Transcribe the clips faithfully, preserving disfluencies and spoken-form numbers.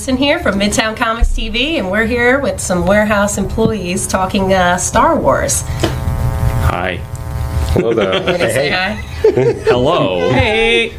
Jacen here from Midtown Comics T V, and we're here with some warehouse employees talking uh, Star Wars. Hi. Hello there. Hey. Say hi. Hello. Hey.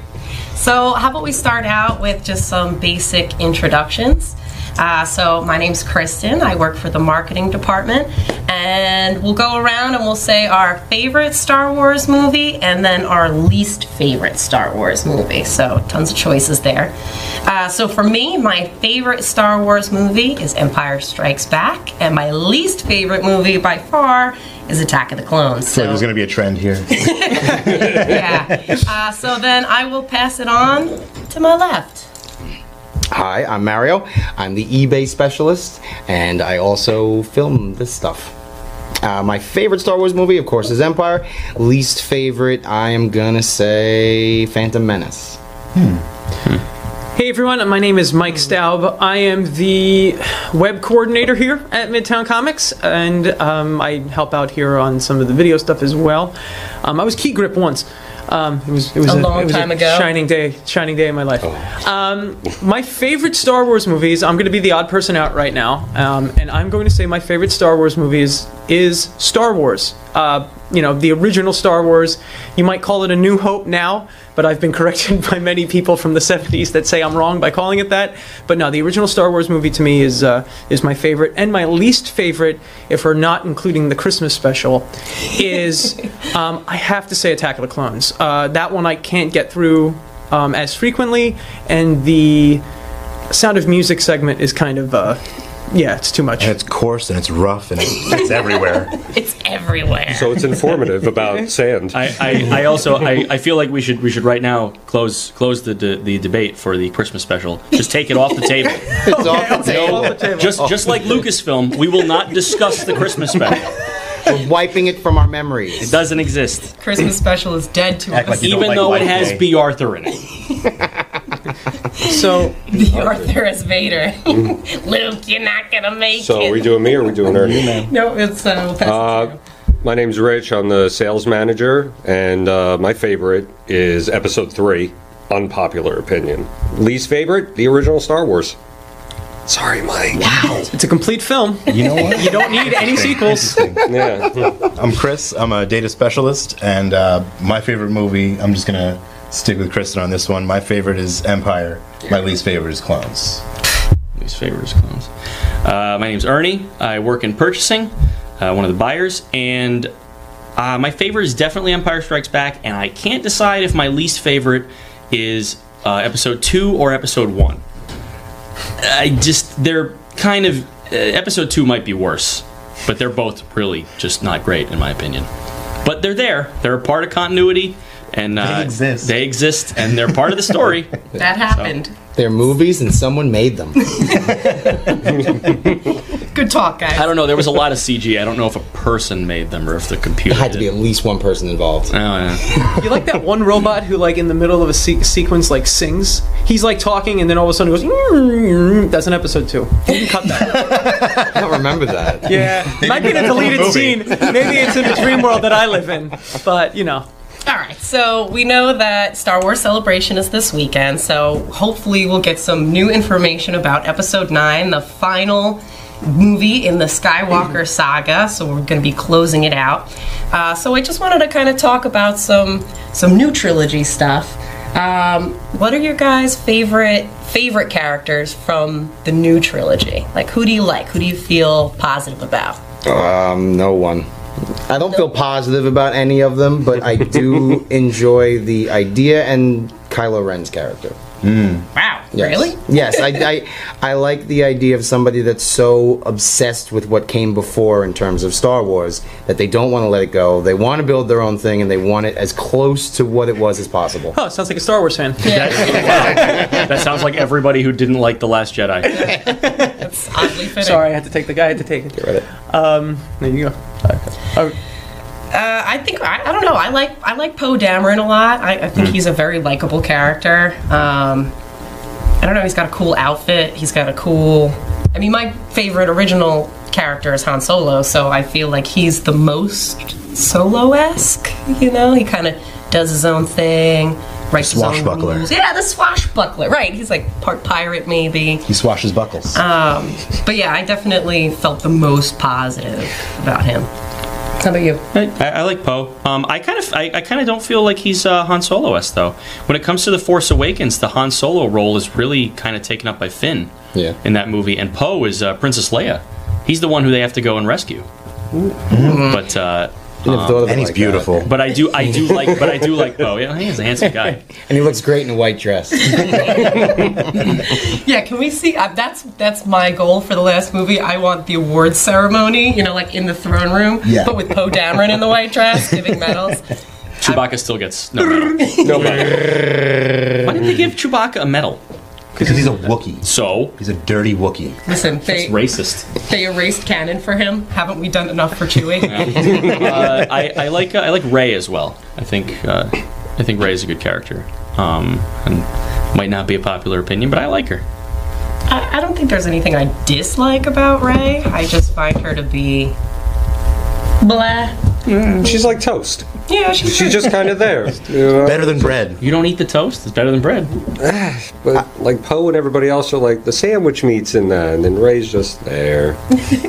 So how about we start out with just some basic introductions. Uh, so my name's Kristen. I work for the marketing department, and we'll go around and we'll say our favorite Star Wars movie and then our least favorite Star Wars movie. So tons of choices there. Uh, so for me, my favorite Star Wars movie is Empire Strikes Back, and my least favorite movie by far is Attack of the Clones. So there's going to be a trend here. Yeah. Uh, so then I will pass it on to my left. Hi, I'm Mario. I'm the eBay specialist, and I also film this stuff. Uh, my favorite Star Wars movie, of course, is Empire. Least favorite, I am gonna say Phantom Menace. Hmm. Hmm. Hey everyone, my name is Mike Staub. I am the web coordinator here at Midtown Comics, and um, I help out here on some of the video stuff as well. Um, I was key grip once. Um, it was, it was a, a long it was time a ago. Shining day, shining day in my life. Oh. Um, my favorite Star Wars movies. I'm going to be the odd person out right now, um, and I'm going to say my favorite Star Wars movies is Star Wars. Uh, you know, the original Star Wars. You might call it A New Hope now, but I've been corrected by many people from the seventies that say I'm wrong by calling it that. But no, the original Star Wars movie to me is uh, is my favorite, and my least favorite, if we're not including the Christmas special, is um, I have to say Attack of the Clones. Uh, that one I can't get through um, as frequently, and the Sound of Music segment is kind of uh, yeah, it's too much. And it's coarse and it's rough and it's everywhere. It's everywhere. So it's informative about sand. I, I, I also I, I feel like we should we should right now close close the de the debate for the Christmas special. Just take it off the table. It's okay, off the okay, table. Off the table. Just just like Lucasfilm, we will not discuss the Christmas special. We're wiping it from our memories. It doesn't exist. Christmas special is dead to Act us, like even like though it has B. Arthur in it. So the Arthur as Vader. Luke, you're not gonna make so it. So are we doing me or are we doing her? No, it's uh, we'll pass uh it my name's Rich, I'm the sales manager, and uh my favorite is episode three, unpopular opinion. Least favorite, the original Star Wars. Sorry, Mike. Wow. It's a complete film. You know what? You don't need any sequels. Yeah. I'm Chris, I'm a data specialist, and uh my favorite movie, I'm just gonna stick with Kristen on this one. My favorite is Empire. My least favorite is Clones. Least favorite is Clones. Uh, my name's Ernie. I work in purchasing, uh, one of the buyers, and uh, my favorite is definitely Empire Strikes Back, and I can't decide if my least favorite is uh, Episode two or Episode one. I just, they're kind of, uh, Episode two might be worse, but they're both really just not great in my opinion. But they're there. They're a part of continuity. And uh, they exist. They exist, and they're part of the story. That happened. So. They're movies, and someone made them. Good talk, guys. I don't know. There was a lot of C G. I don't know if a person made them or if the computer. There had did. to be at least one person involved. Oh, yeah. You like that one robot who, like, in the middle of a se sequence, like, sings? He's like talking, and then all of a sudden he goes. Mm-hmm. That's in episode two. We can cut that. I don't remember that. Yeah, it might be in a deleted a scene. Maybe it's in the dream world that I live in. But you know. Alright, so we know that Star Wars Celebration is this weekend, so hopefully we'll get some new information about Episode nine, the final movie in the Skywalker saga, so we're going to be closing it out. Uh, so I just wanted to kind of talk about some some new trilogy stuff. Um, what are your guys' favorite favorite characters from the new trilogy? Like, who do you like? Who do you feel positive about? Um, no one. I don't feel positive about any of them, but I do enjoy the idea and Kylo Ren's character. Mm. Wow, yes. Really? Yes, I, I, I like the idea of somebody that's so obsessed with what came before in terms of Star Wars that they don't want to let it go. They want to build their own thing, and they want it as close to what it was as possible. Oh, sounds like a Star Wars fan. Yeah. That, that sounds like everybody who didn't like The Last Jedi. That's oddly fitting. Sorry, I had to take the guy. I had to take it. Get rid of it. Um, there you go. Okay. Uh, I think I, I don't know. I like I like Poe Dameron a lot. I, I think he's a very likable character. Um, I don't know. He's got a cool outfit. He's got a cool. I mean, my favorite original character is Han Solo, so I feel like he's the most Solo-esque. You know, he kind of does his own thing, writes his own rules. Yeah, the swashbuckler. Right, he's like part pirate maybe. He swashes buckles. Um, but yeah, I definitely felt the most positive about him. How about you? I, I like Poe. Um, I kind of, I, I kind of don't feel like he's uh, Han Solo-esque though. When it comes to The Force Awakens, the Han Solo role is really kind of taken up by Finn. Yeah. In that movie, and Poe is uh, Princess Leia. He's the one who they have to go and rescue. Mm-hmm. But uh, um, and he's like beautiful. That. But I do, I do like, but I do like Poe. Yeah, he's a handsome guy, and he looks great in a white dress. Yeah, can we see? Uh, that's that's my goal for the last movie. I want the awards ceremony, you know, like in the throne room, yeah. But with Poe Dameron in the white dress giving medals. Chewbacca I'm, still gets no medal. No medal. Why didn't they give Chewbacca a medal? Because he's a Wookiee. So? He's a dirty Wookiee. Listen, they... That's racist. They erased canon for him. Haven't we done enough for Chewie? Yeah. uh, I, I like uh, I like Rey as well. I think uh, I think Rey is a good character. Um, and might not be a popular opinion, but I like her. I, I don't think there's anything I dislike about Rey. I just find her to be... blah. Mm, she's like toast. Yeah, she's, she's just kind of there. You know? Better than bread. You don't eat the toast. It's better than bread. But I, like Poe and everybody else are like the sandwich meat's in that, and then Rey's just there,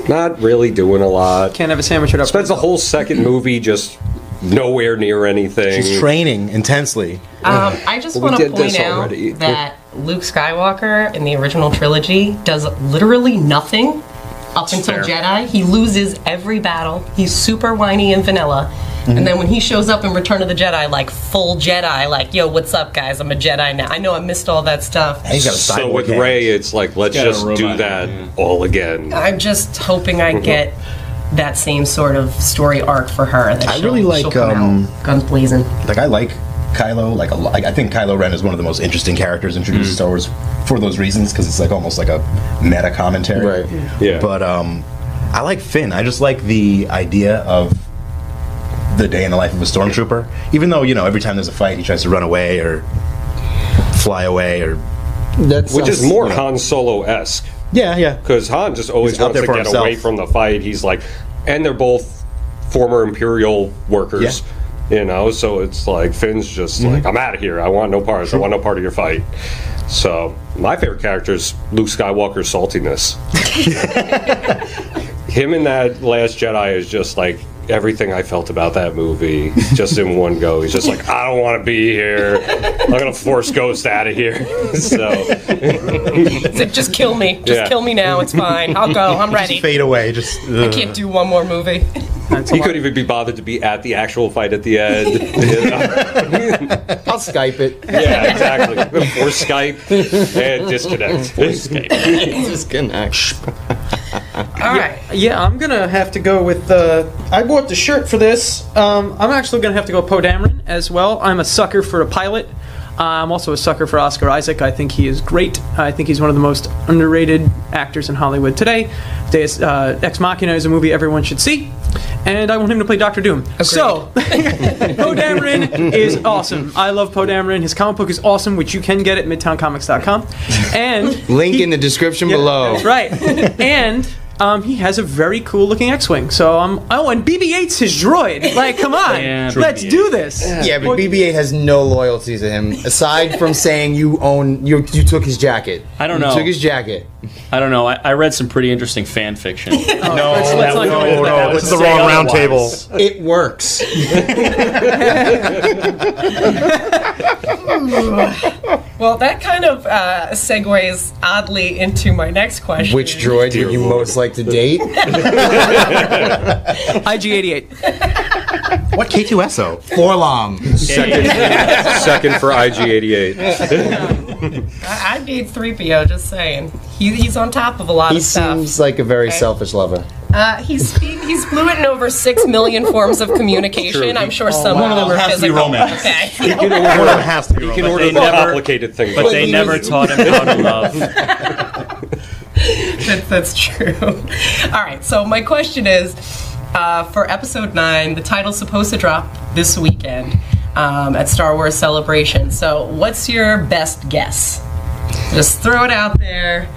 not really doing a lot. Can't have a sandwich without. Spends a whole second movie just nowhere near anything. She's training intensely. Um, I just well, want to point out already. that Luke Skywalker in the original trilogy does literally nothing. Up it's until fair. Jedi, he loses every battle. He's super whiny and vanilla. Mm-hmm. And then when he shows up in Return of the Jedi, like full Jedi, like, yo, what's up, guys? I'm a Jedi now. I know I missed all that stuff. Got a so with hands. Rey, it's like, let's just do that hand. all again. I'm just hoping I mm-hmm. get that same sort of story arc for her. That I really like... Um, guns blazing. Like, I like Kylo. Like, a, like, I think Kylo Ren is one of the most interesting characters introduced mm-hmm. to Star Wars. For those reasons, because it's like almost like a meta commentary. Right. Yeah. But um, I like Finn. I just like the idea of the day in the life of a stormtrooper. Even though, you know, every time there's a fight, he tries to run away or fly away or That's which is more you know. Han Solo-esque. Yeah, yeah. Because Han just always He's wants to get himself. away from the fight. He's like, and they're both former Imperial workers. Yeah. You know, so it's like Finn's just mm-hmm. like, I'm out of here. I want no parts. Sure. I want no part of your fight. So my favorite character is Luke Skywalker's saltiness. Him in that Last Jedi is just like everything I felt about that movie, just in one go. He's just like, I don't want to be here. I'm gonna force Ghost out of here. So just kill me. Just yeah. kill me now. It's fine. I'll go. I'm ready. Just fade away. Just uh. I can't do one more movie. He couldn't even be bothered to be at the actual fight at the end. You know? I'll Skype it. Yeah, exactly. Or Skype and disconnect. Or Skype. Disconnect. All right. Yeah, yeah, I'm gonna have to go with the. I bought the shirt for this. Um, I'm actually gonna have to go Poe Dameron as well. I'm a sucker for a pilot. Uh, I'm also a sucker for Oscar Isaac. I think he is great. I think he's one of the most underrated actors in Hollywood today. Deus, uh, Ex Machina is a movie everyone should see, and I want him to play Doctor Doom. Agreed. So, Poe Dameron is awesome. I love Poe Dameron. His comic book is awesome, which you can get at midtown comics dot com. And Link he, in the description yeah, below. That's right. And... Um, he has a very cool-looking X-wing. So, um, oh, and B B eight's his droid. Like, come on, yeah, let's do this. Yeah, yeah, but B B eight has no loyalty to him aside from saying you own you. You took his jacket. I don't you know. Took his jacket. I don't know. I, I read some pretty interesting fan fiction. oh, no, let's, let's no, no, no, no. This is the wrong round table. It works. Well, that kind of uh, segues oddly into my next question. Which droid do you most like to date? I G eighty-eight. What K two S O? Forlom. Second, second for I G eighty-eight. I, I need three P O, just saying. He, he's on top of a lot he of stuff. He seems like a very okay. selfish lover. Uh, he's he, he's fluent in over six million forms of communication. I'm sure oh, some wow. one of them has to be romance. Okay. He can order, one of them has to be romance. He can order they never, complicated things, but, but they never was, taught him how to love. that's, that's true. All right. So my question is, uh, for episode nine, the title's supposed to drop this weekend um, at Star Wars Celebration. So what's your best guess? Just throw it out there.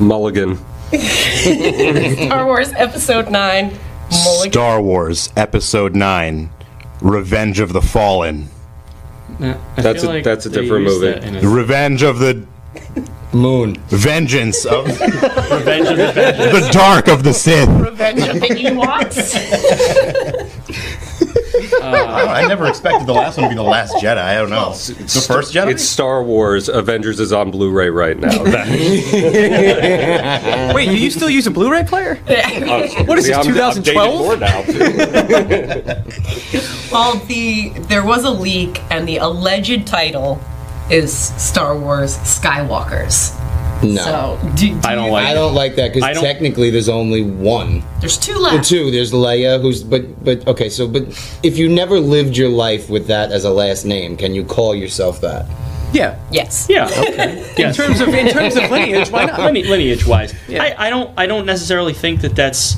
Mulligan. Star Wars Episode nine. Mulligan. Star Wars Episode nine. Revenge of the Fallen. No, I that's feel a, like that's a different movie. A Revenge of the Moon. Vengeance of Revenge of the, vengeance. The Dark of the Sith. Revenge of the Ewoks. uh, I, I never expected the last one to be the Last Jedi. I don't know. It's, it's the first Jedi. It's Star Wars. Avengers is on Blu-ray right now. Wait, are you still using Blu-ray player? Uh, what is this? twenty twelve now. Well, the there was a leak, and the alleged title is Star Wars Skywalkers. No. So, do, do I don't you, like I don't like that because technically there's only one. There's two left. Well, two. There's Leia who's but but okay, so but if you never lived your life with that as a last name, can you call yourself that? Yeah. Yes. Yeah. Okay. In yes. terms of in terms of lineage, why not? Lineage wise. Yeah. I, I don't I don't necessarily think that that's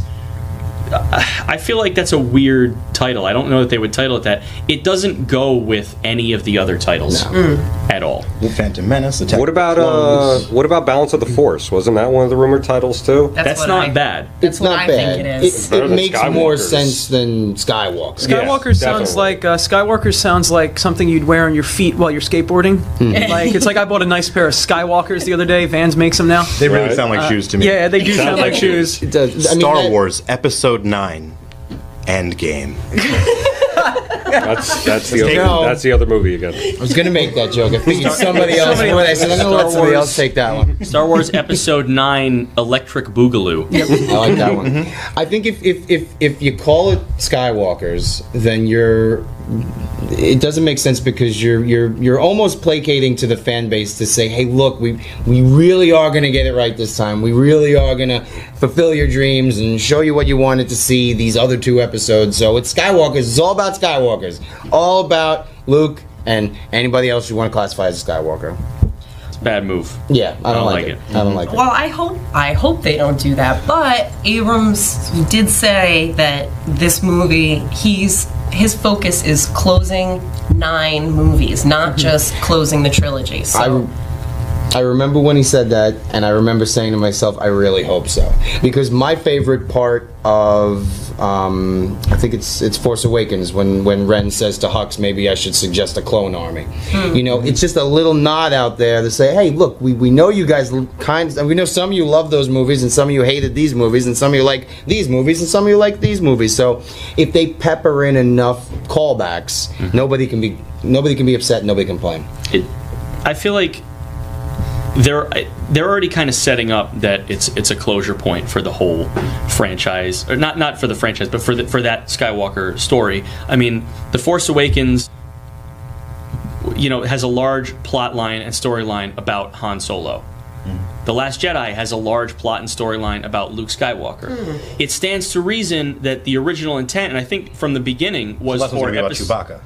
I feel like that's a weird title. I don't know that they would title it that. It doesn't go with any of the other titles no. mm. at all. Phantom Menace, Attack what about, of the Clones. Uh, what about Balance of the Force? Wasn't that one of the rumored titles, too? That's, that's not I, bad. That's it's what not I bad. Think it is. It, it makes more sense than Skywalker. Skywalker yes, sounds like uh, Skywalker sounds like something you'd wear on your feet while you're skateboarding. Mm. Like it's like I bought a nice pair of Skywalkers the other day. Vans makes them now. They really right. sound like uh, shoes to me. Yeah, they do sound like shoes. It does. I mean, Star that, Wars Episode nine, Endgame. that's that's the other, no. that's the other movie again. I was gonna make that joke. I think Star, somebody else. Somebody, I said, I'm gonna let somebody else take that one. Star Wars Episode nine, Electric Boogaloo. Yep. I like that one. Mm-hmm. I think if, if if if you call it Skywalkers, then you're. It doesn't make sense because you're you're you're almost placating to the fan base to say, hey, look, we we really are going to get it right this time. We really are going to fulfill your dreams and show you what you wanted to see these other two episodes. So it's Skywalkers. It's all about Skywalkers. All about Luke and anybody else you want to classify as a Skywalker. It's a bad move. Yeah, I don't, I don't like, like it. it. I don't like it. Well, I hope I hope they don't do that. But Abrams did say that this movie, he's... his focus is closing nine movies, not just closing the trilogy. So. I, re- I remember when he said that, and I remember saying to myself, I really hope so. Because my favorite part of, um, I think it's it's Force Awakens, when, when Ren says to Hux, maybe I should suggest a clone army. Mm. You know, it's just a little nod out there to say, hey, look, we, we know you guys, kind, we know some of you love those movies, and some of you hated these movies, and some of you like these movies, and some of you like these movies. So if they pepper in enough callbacks, mm-hmm. nobody can be nobody can be upset, nobody can complain. It, I feel like... They're they're already kind of setting up that it's it's a closure point for the whole franchise, or not not for the franchise, but for the, for that Skywalker story. I mean, The Force Awakens, you know, has a large plot line and storyline about Han Solo. Mm. The Last Jedi has a large plot and storyline about Luke Skywalker. Mm. It stands to reason that the original intent, and I think from the beginning, was so for epi- Chewbacca.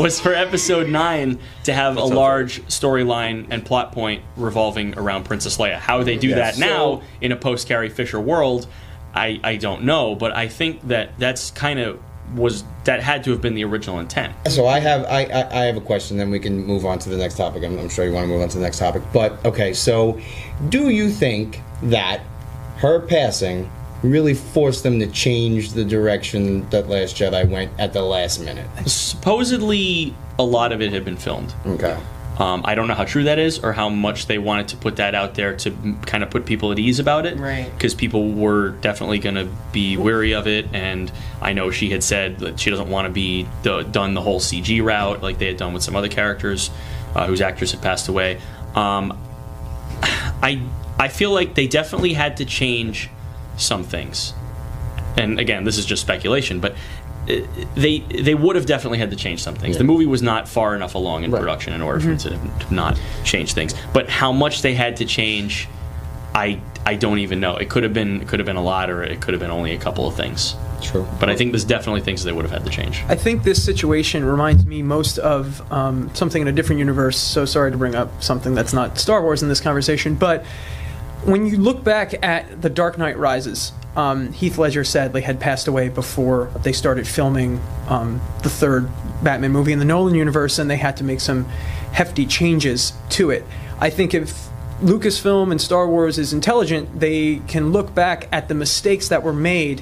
was for episode nine to have That's a large storyline and plot point revolving around Princess Leia. How they do yes. that now in a post-Carrie Fisher world, I, I don't know, but I think that that's kind of was that had to have been the original intent. So I have I, I, I have a question, then we can move on to the next topic. I'm, I'm sure you want to move on to the next topic. But, okay, so do you think that her passing really forced them to change the direction that Last Jedi went at the last minute? Supposedly, a lot of it had been filmed. Okay. Um, I don't know how true that is or how much they wanted to put that out there to kind of put people at ease about it. Right. Because people were definitely going to be wary of it, and I know she had said that she doesn't want to be the, done the whole C G route like they had done with some other characters uh, whose actors had passed away. Um, I I feel like they definitely had to change some things, and again, this is just speculation, but they they would have definitely had to change some things. Yeah. The movie was not far enough along in right. production in order mm-hmm. for it to not change things. But how much they had to change, I I don't even know. It could have been it could have been a lot, or it could have been only a couple of things. True. But I think there's definitely things they would have had to change. I think this situation reminds me most of um, something in a different universe. So sorry to bring up something that's not Star Wars in this conversation, but. When you look back at The Dark Knight Rises, um, Heath Ledger sadly had passed away before they started filming um, the third Batman movie in the Nolan universe, and they had to make some hefty changes to it. I think if Lucasfilm and Star Wars is intelligent, they can look back at the mistakes that were made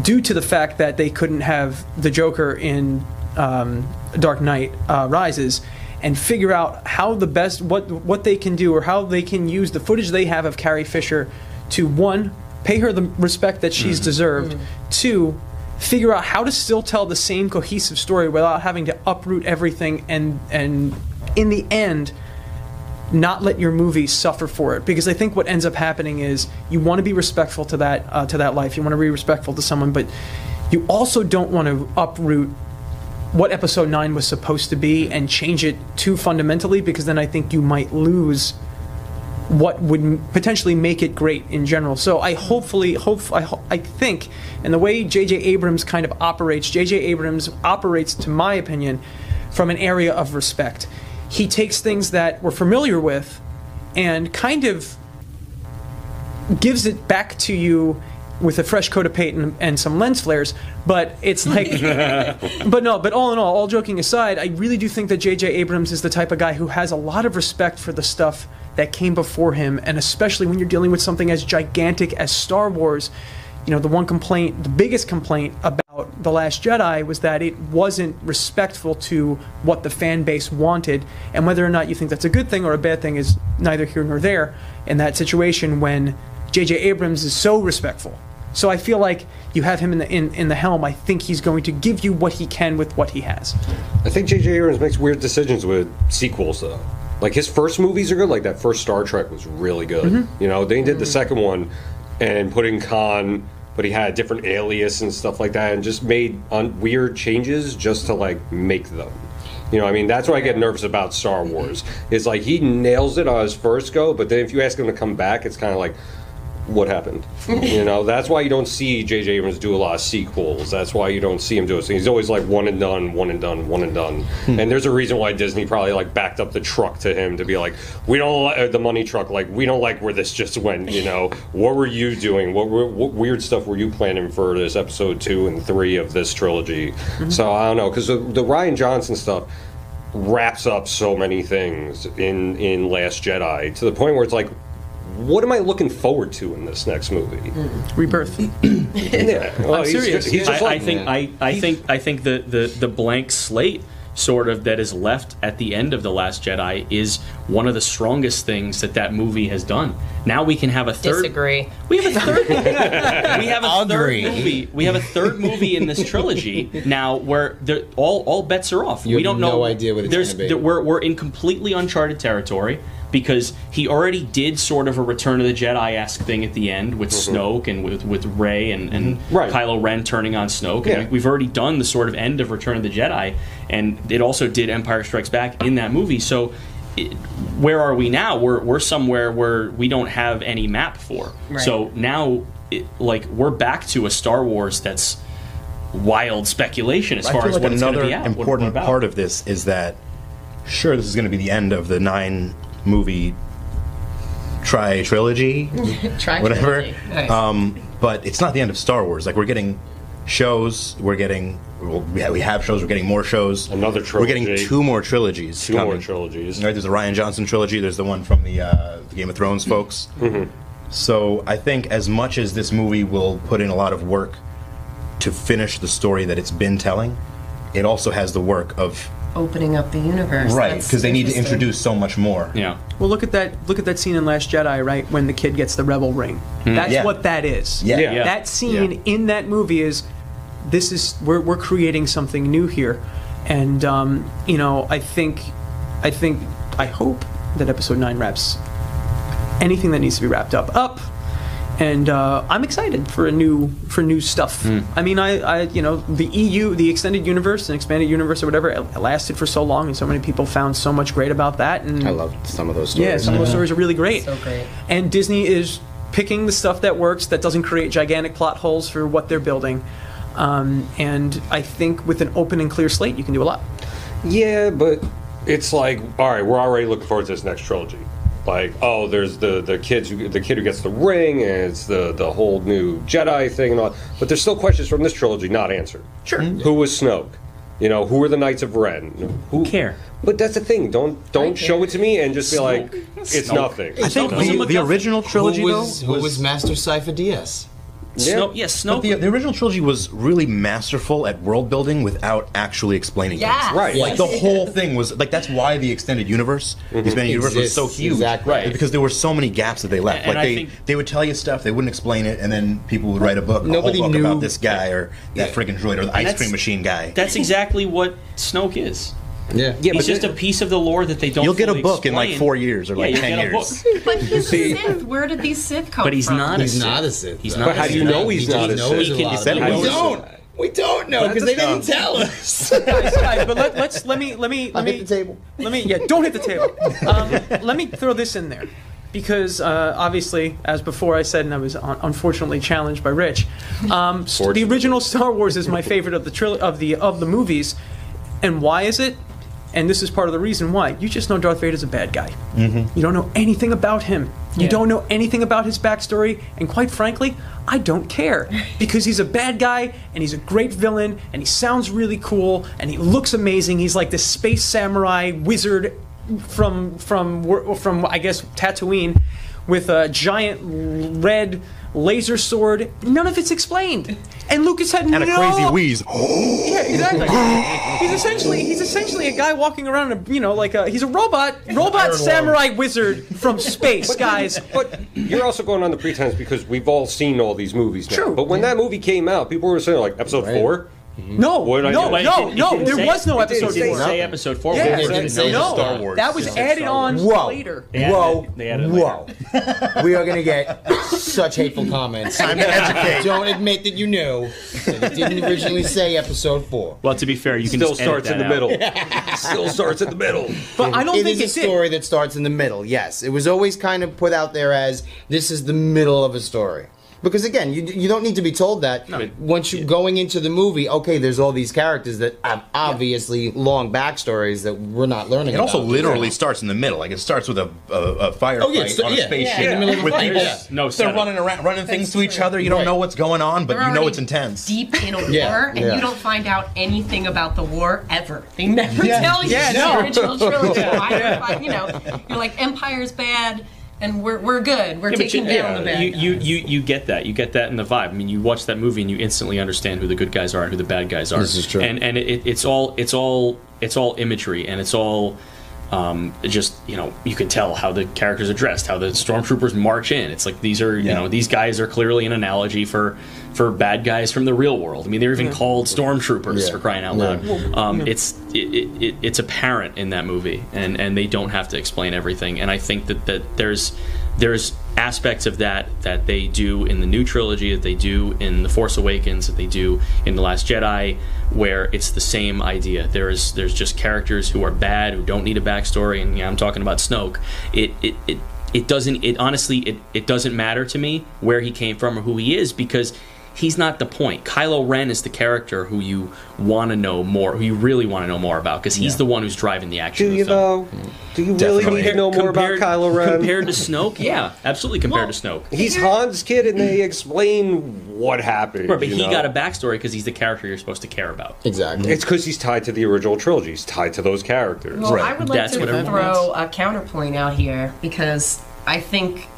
due to the fact that they couldn't have the Joker in um, Dark Knight uh, Rises, and figure out how the best, what what they can do, or how they can use the footage they have of Carrie Fisher to, one, pay her the respect that she's mm. deserved, mm. two, figure out how to still tell the same cohesive story without having to uproot everything, and and in the end, not let your movie suffer for it. Because I think what ends up happening is you want to be respectful to that uh, to that life, you want to be respectful to someone, but you also don't want to uproot what Episode nine was supposed to be and change it too fundamentally, because then I think you might lose what would potentially make it great in general. So I hopefully, hope, I, I think, and the way J J. Abrams kind of operates, J J. Abrams operates, to my opinion, from an area of respect. He takes things that we're familiar with and kind of gives it back to you with a fresh coat of paint and, and some lens flares, but it's like, but no, but all in all, all joking aside, I really do think that J J. Abrams is the type of guy who has a lot of respect for the stuff that came before him, and especially when you're dealing with something as gigantic as Star Wars. You know, the one complaint, the biggest complaint about The Last Jedi was that it wasn't respectful to what the fan base wanted, and whether or not you think that's a good thing or a bad thing is neither here nor there in that situation when J J. Abrams is so respectful. So I feel like you have him in the in, in the helm. I think he's going to give you what he can with what he has. I think J J. Abrams makes weird decisions with sequels, though. Like, his first movies are good. Like, that first Star Trek was really good. Mm-hmm. You know, they did the second one and put in Khan, but he had a different alias and stuff like that, and just made un- weird changes just to, like, make them. You know, I mean, that's why I get nervous about Star Wars. Is, like, he nails it on his first go, but then if you ask him to come back, it's kind of like, what happened? You know, that's why you don't see J J. Abrams do a lot of sequels. That's why you don't see him do it. So he's always like one and done, one and done, one and done. Hmm. And there's a reason why Disney probably like backed up the truck to him to be like, we don't like uh, the money truck. Like, we don't like where this just went. You know, what were you doing? What, were, what weird stuff were you planning for this episode two and three of this trilogy? Mm-hmm. So I don't know, because the, the Rian Johnson stuff wraps up so many things in in Last Jedi to the point where it's like, what am I looking forward to in this next movie? Rebirth. Yeah. Well, I'm he's serious. Just, he's just I, like, I think I, I think I think the, the, the blank slate sort of that is left at the end of The Last Jedi is one of the strongest things that that movie has done. Now we can have a third. Disagree. We have a third. we have a I'll third agree. movie. We have a third movie in this trilogy now where all all bets are off. You we have don't no know. No idea what it's going to be. We're we're in completely uncharted territory. Because he already did sort of a Return of the Jedi-esque thing at the end with mm-hmm. Snoke and with, with Rey and, and right. Kylo Ren turning on Snoke. Yeah. And we've already done the sort of end of Return of the Jedi, and it also did Empire Strikes Back in that movie. So it, where are we now? We're, we're somewhere where we don't have any map for. Right. So now it, like, we're back to a Star Wars that's wild speculation as I far as like what it's going to be at. Another important part of this is that, sure, this is going to be the end of the nine... movie tri trilogy, tri- whatever. Trilogy. Nice. Um, but it's not the end of Star Wars. Like, we're getting shows, we're getting well, yeah, we have shows, we're getting more shows. Another trilogy. We're getting two more trilogies. Two coming. more trilogies. Right, there's the Rian Johnson trilogy. There's the one from the, uh, the Game of Thrones folks. Mm-hmm. So I think as much as this movie will put in a lot of work to finish the story that it's been telling, it also has the work of opening up the universe, right? Because they need to introduce so much more. Yeah. Well, look at that. Look at that scene in Last Jedi, right? When the kid gets the Rebel ring. Mm. That's yeah. what that is. Yeah. yeah. yeah. That scene yeah. in that movie is. This is we're we're creating something new here, and um, you know, I think, I think, I hope that Episode nine wraps anything that needs to be wrapped up. Up. And uh, I'm excited for a new for new stuff. Mm. I mean, I, I you know, the E U, the extended universe and expanded universe or whatever, it, it lasted for so long, and so many people found so much great about that. And I loved some of those stories. Yeah, some yeah. of those stories are really great. So great. And Disney is picking the stuff that works, that doesn't create gigantic plot holes for what they're building. Um, and I think with an open and clear slate, you can do a lot. Yeah, but it's like, all right, we're already looking forward to this next trilogy. Like, oh, there's the the kids who, the kid who gets the ring, and it's the, the whole new Jedi thing and all. But there's still questions from this trilogy not answered. Sure. Mm-hmm. Who was Snoke? You know, who were the Knights of Ren? Who care? But that's the thing. Don't don't show it to me and just be Snoke. like, it's Snoke. nothing. I think the, the original trilogy, who was, though, who was, was Master Sifo-Dyas? Yeah. Snoke, yeah, Snoke. But the, the original trilogy was really masterful at world building without actually explaining yes. things. Right. Yes. Like the whole thing was like that's why the extended universe, mm-hmm. the expanded universe was so huge. Exactly. Right. Because there were so many gaps that they left. And, like and they, think, they would tell you stuff, they wouldn't explain it, and then people would write a book, a whole book knew. about this guy or yeah. that friggin' droid or the ice cream machine guy. That's exactly what Snoke is. Yeah, yeah, it's just a piece of the lore that they don't. You'll get a book explain. in like four years or like yeah, ten years. But he's a Sith. Where did these Sith come from? But he's not. He's not a Sith. He's not. But how do you know he's not a Sith? We don't. We don't know because they didn't tell us. guys, guys, but let, let's let me let me let me hit the table. Let me yeah. Don't hit the table. Um, let me throw this in there because uh, obviously, as before I said, and I was un unfortunately challenged by Rich. Um, the original Star Wars is my favorite of the tril of the of the movies, and why is it? And this is part of the reason why. You just know Darth Vader's a bad guy. Mm-hmm. You don't know anything about him. You yeah. don't know anything about his backstory. And quite frankly, I don't care. Because he's a bad guy, and he's a great villain, and he sounds really cool, and he looks amazing. He's like this space samurai wizard from, from, from I guess, Tatooine, with a giant red laser sword. None of it's explained. And Lucas had and no... And a crazy wheeze. Yeah, exactly. he's essentially he's essentially a guy walking around, a, you know, like a... He's a robot, robot samurai long. wizard from space, but, guys. But you're also going on the pretense because we've all seen all these movies now. True. But when yeah. that movie came out, people were saying, like, episode right. four... No, no, no, no, there was no episode four. It didn't say episode four. Yeah, it didn't say Star Wars. That was added on later. Whoa, whoa, whoa. We are going to get such hateful comments. Time to educate. Don't admit that you knew that it didn't originally say episode four. Well, to be fair, you can just edit that out. Still starts in the middle. Still starts in the middle. But I don't think it's a story that starts in the middle, yes. It was always kind of put out there as, this is the middle of a story. Because again, you you don't need to be told that. No, once you're yeah. going into the movie, okay, there's all these characters that have obviously yeah. long backstories that we're not learning. It about. also literally yeah. starts in the middle. Like it starts with a a, a firefight oh, yeah, so, on a yeah. spaceship yeah. yeah. yeah. with people. Yeah. No, they're running around, running That's things to each true. other. You right. don't know what's going on, but they're you know it's intense. Deep in a war, yeah. and yeah. you don't find out anything about the war ever. They never yeah. tell you. Yeah, no. The original trilogy. Yeah. Yeah. You know, you're like Empire's bad. And we're, we're good. We're yeah, taking you, down yeah, the bad you, guys. You, you, you get that. You get that in the vibe. I mean, you watch that movie and you instantly understand who the good guys are and who the bad guys are. This is true. And, and it, it's, all, it's, all, it's all imagery, and it's all um, just, you know, you can tell how the characters are dressed, how the stormtroopers march in. It's like these are, yeah. you know, these guys are clearly an analogy for, for bad guys from the real world. I mean, they're even yeah. called stormtroopers yeah. for crying out loud. Yeah. Well, um, yeah. It's it, it, it's apparent in that movie, and and they don't have to explain everything. And I think that that there's there's aspects of that that they do in the new trilogy, that they do in The Force Awakens, that they do in The Last Jedi, where it's the same idea. There is there's just characters who are bad, who don't need a backstory, and yeah, I'm talking about Snoke. It it. it It doesn't. It honestly, it it doesn't matter to me where he came from or who he is, because he's not the point. Kylo Ren is the character who you want to know more, who you really want to know more about, because he's yeah. the one who's driving the action. Do you know? Do you Definitely. really need to know more compared, about Kylo Ren compared to Snoke? Yeah, absolutely compared well, to Snoke. He's Han's kid, and they explain what happened. Right, but he know? got a backstory because he's the character you're supposed to care about. Exactly. It's because he's tied to the original trilogy. He's tied to those characters. Well, right. I would like That's to what throw a counterpoint out here, because I think,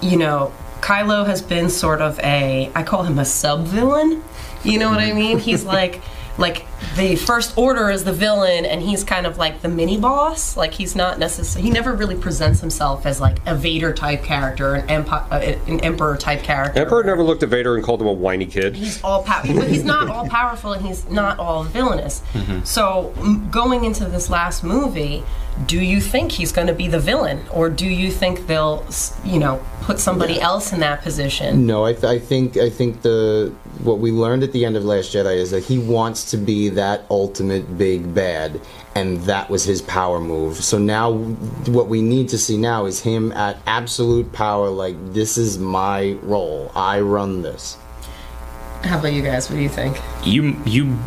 you know, Kylo has been sort of a, I call him a sub-villain, you know what I mean? He's like, like the First Order is the villain, and he's kind of like the mini-boss. Like he's not necessarily, he never really presents himself as like a Vader-type character, an, uh, an Emperor-type character. Emperor never looked at Vader and called him a whiny kid. He's all powerful, but he's not all-powerful, and he's not all-villainous. Mm-hmm. So going into this last movie, do you think he's going to be the villain, or do you think they'll, you know, put somebody else in that position? No, I, th I think I think the what we learned at the end of Last Jedi is that he wants to be that ultimate big bad, and that was his power move. So now, what we need to see now is him at absolute power. Like, this is my role. I run this. How about you guys? What do you think? You you,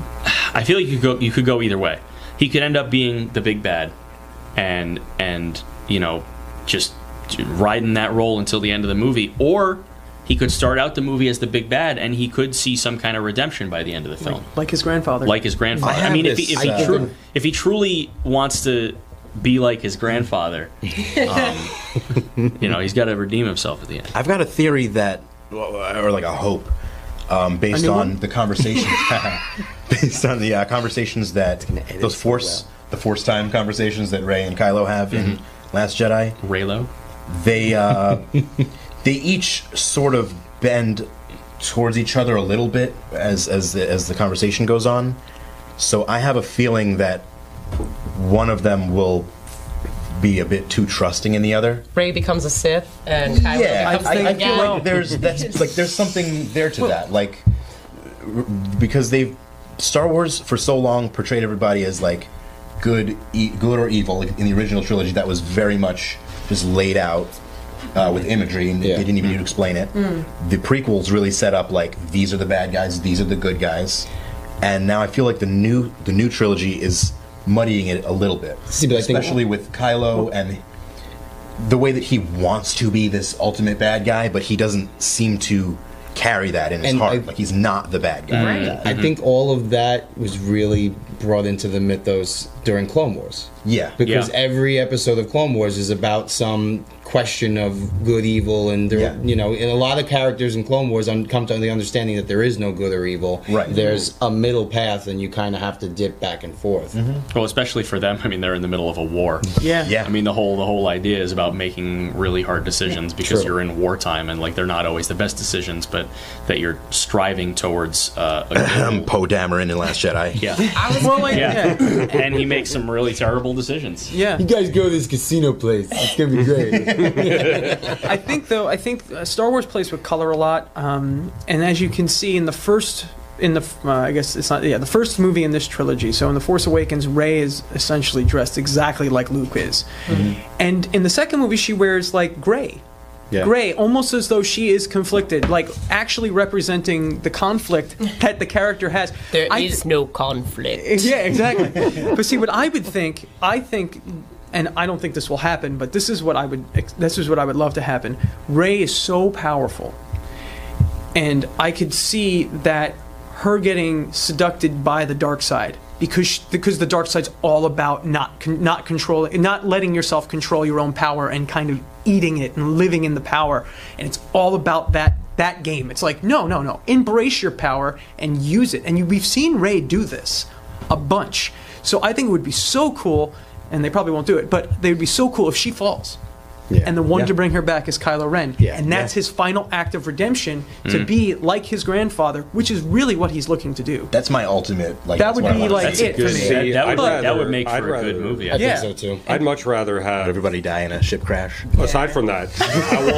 I feel like you could go you could go either way. He could end up being the big bad. And, and you know, just riding that role until the end of the movie. Or he could start out the movie as the big bad, and he could see some kind of redemption by the end of the film. Like, like his grandfather. Like his grandfather. I, I mean, if he, if, he tru if he truly wants to be like his grandfather, um, you know, he's got to redeem himself at the end. I've got a theory that or like a hope, um, based on one? the conversations, based on the uh, conversations that those force, so well. the force time conversations that Rey and Kylo have mm-hmm. in Last Jedi. Reylo. They uh, they each sort of bend towards each other a little bit as as the, as the conversation goes on. So I have a feeling that one of them will be a bit too trusting in the other. Rey becomes a Sith, and Kylo yeah, becomes I, I, I feel yeah. like there's that's like there's something there to well, that, like r- because they've Star Wars for so long portrayed everybody as like good, e- good or evil. Like in the original trilogy, that was very much just laid out uh, with imagery, and yeah. they didn't even need to explain it. Mm. The prequels really set up like these are the bad guys, these are the good guys, and now I feel like the new the new trilogy is muddying it a little bit. See, but especially I think, with Kylo and the way that he wants to be this ultimate bad guy, but he doesn't seem to carry that in his heart. I, like he's not the bad guy. Right. Mm-hmm. I think all of that was really brought into the mythos during Clone Wars. Yeah. Because yeah. every episode of Clone Wars is about some question of good, evil, and there, yeah. you know, and a lot of characters in Clone Wars come to the understanding that there is no good or evil. Right. There's a middle path, and you kind of have to dip back and forth. Mm-hmm. Well, especially for them, I mean, they're in the middle of a war. Yeah. yeah. I mean, the whole the whole idea is about making really hard decisions yeah. because True. You're in wartime, and like they're not always the best decisions, but that you're striving towards. Uh, a Poe Dameron in Last Jedi. Yeah. I was well, like, yeah. yeah. And he makes some really terrible decisions. Yeah. You guys go to this casino place. It's gonna be great. I think though, I think Star Wars plays with color a lot, um, and as you can see in the first, in the uh, I guess it's not, yeah, the first movie in this trilogy. So in The Force Awakens, Rey is essentially dressed exactly like Luke is, mm-hmm. and in the second movie, she wears like gray. Yeah. Gray, almost as though she is conflicted, like actually representing the conflict that the character has. There I is th- no conflict. Yeah, exactly. But see, what I would think, I think, and I don't think this will happen, but this is what I would, this is what I would love to happen. Rey is so powerful, and I could see that her getting seducted by the dark side. Because because the dark side's all about not not controlling, not letting yourself control your own power and kind of eating it and living in the power, and it's all about that that game. It's like no no no, embrace your power and use it. And you, we've seen Rey do this a bunch, so I think it would be so cool, and they probably won't do it, but they would be so cool if she falls. Yeah. And the one yeah. to bring her back is Kylo Ren. Yeah. And that's yeah. his final act of redemption, to mm. be like his grandfather, which is really what he's looking to do. That's my ultimate. Like, that would be like it for me. See, that, would, rather, that would make I'd for rather, a good movie. I yeah. think so, too. I'd much rather have everybody die in a ship crash. Yeah. Aside from that, I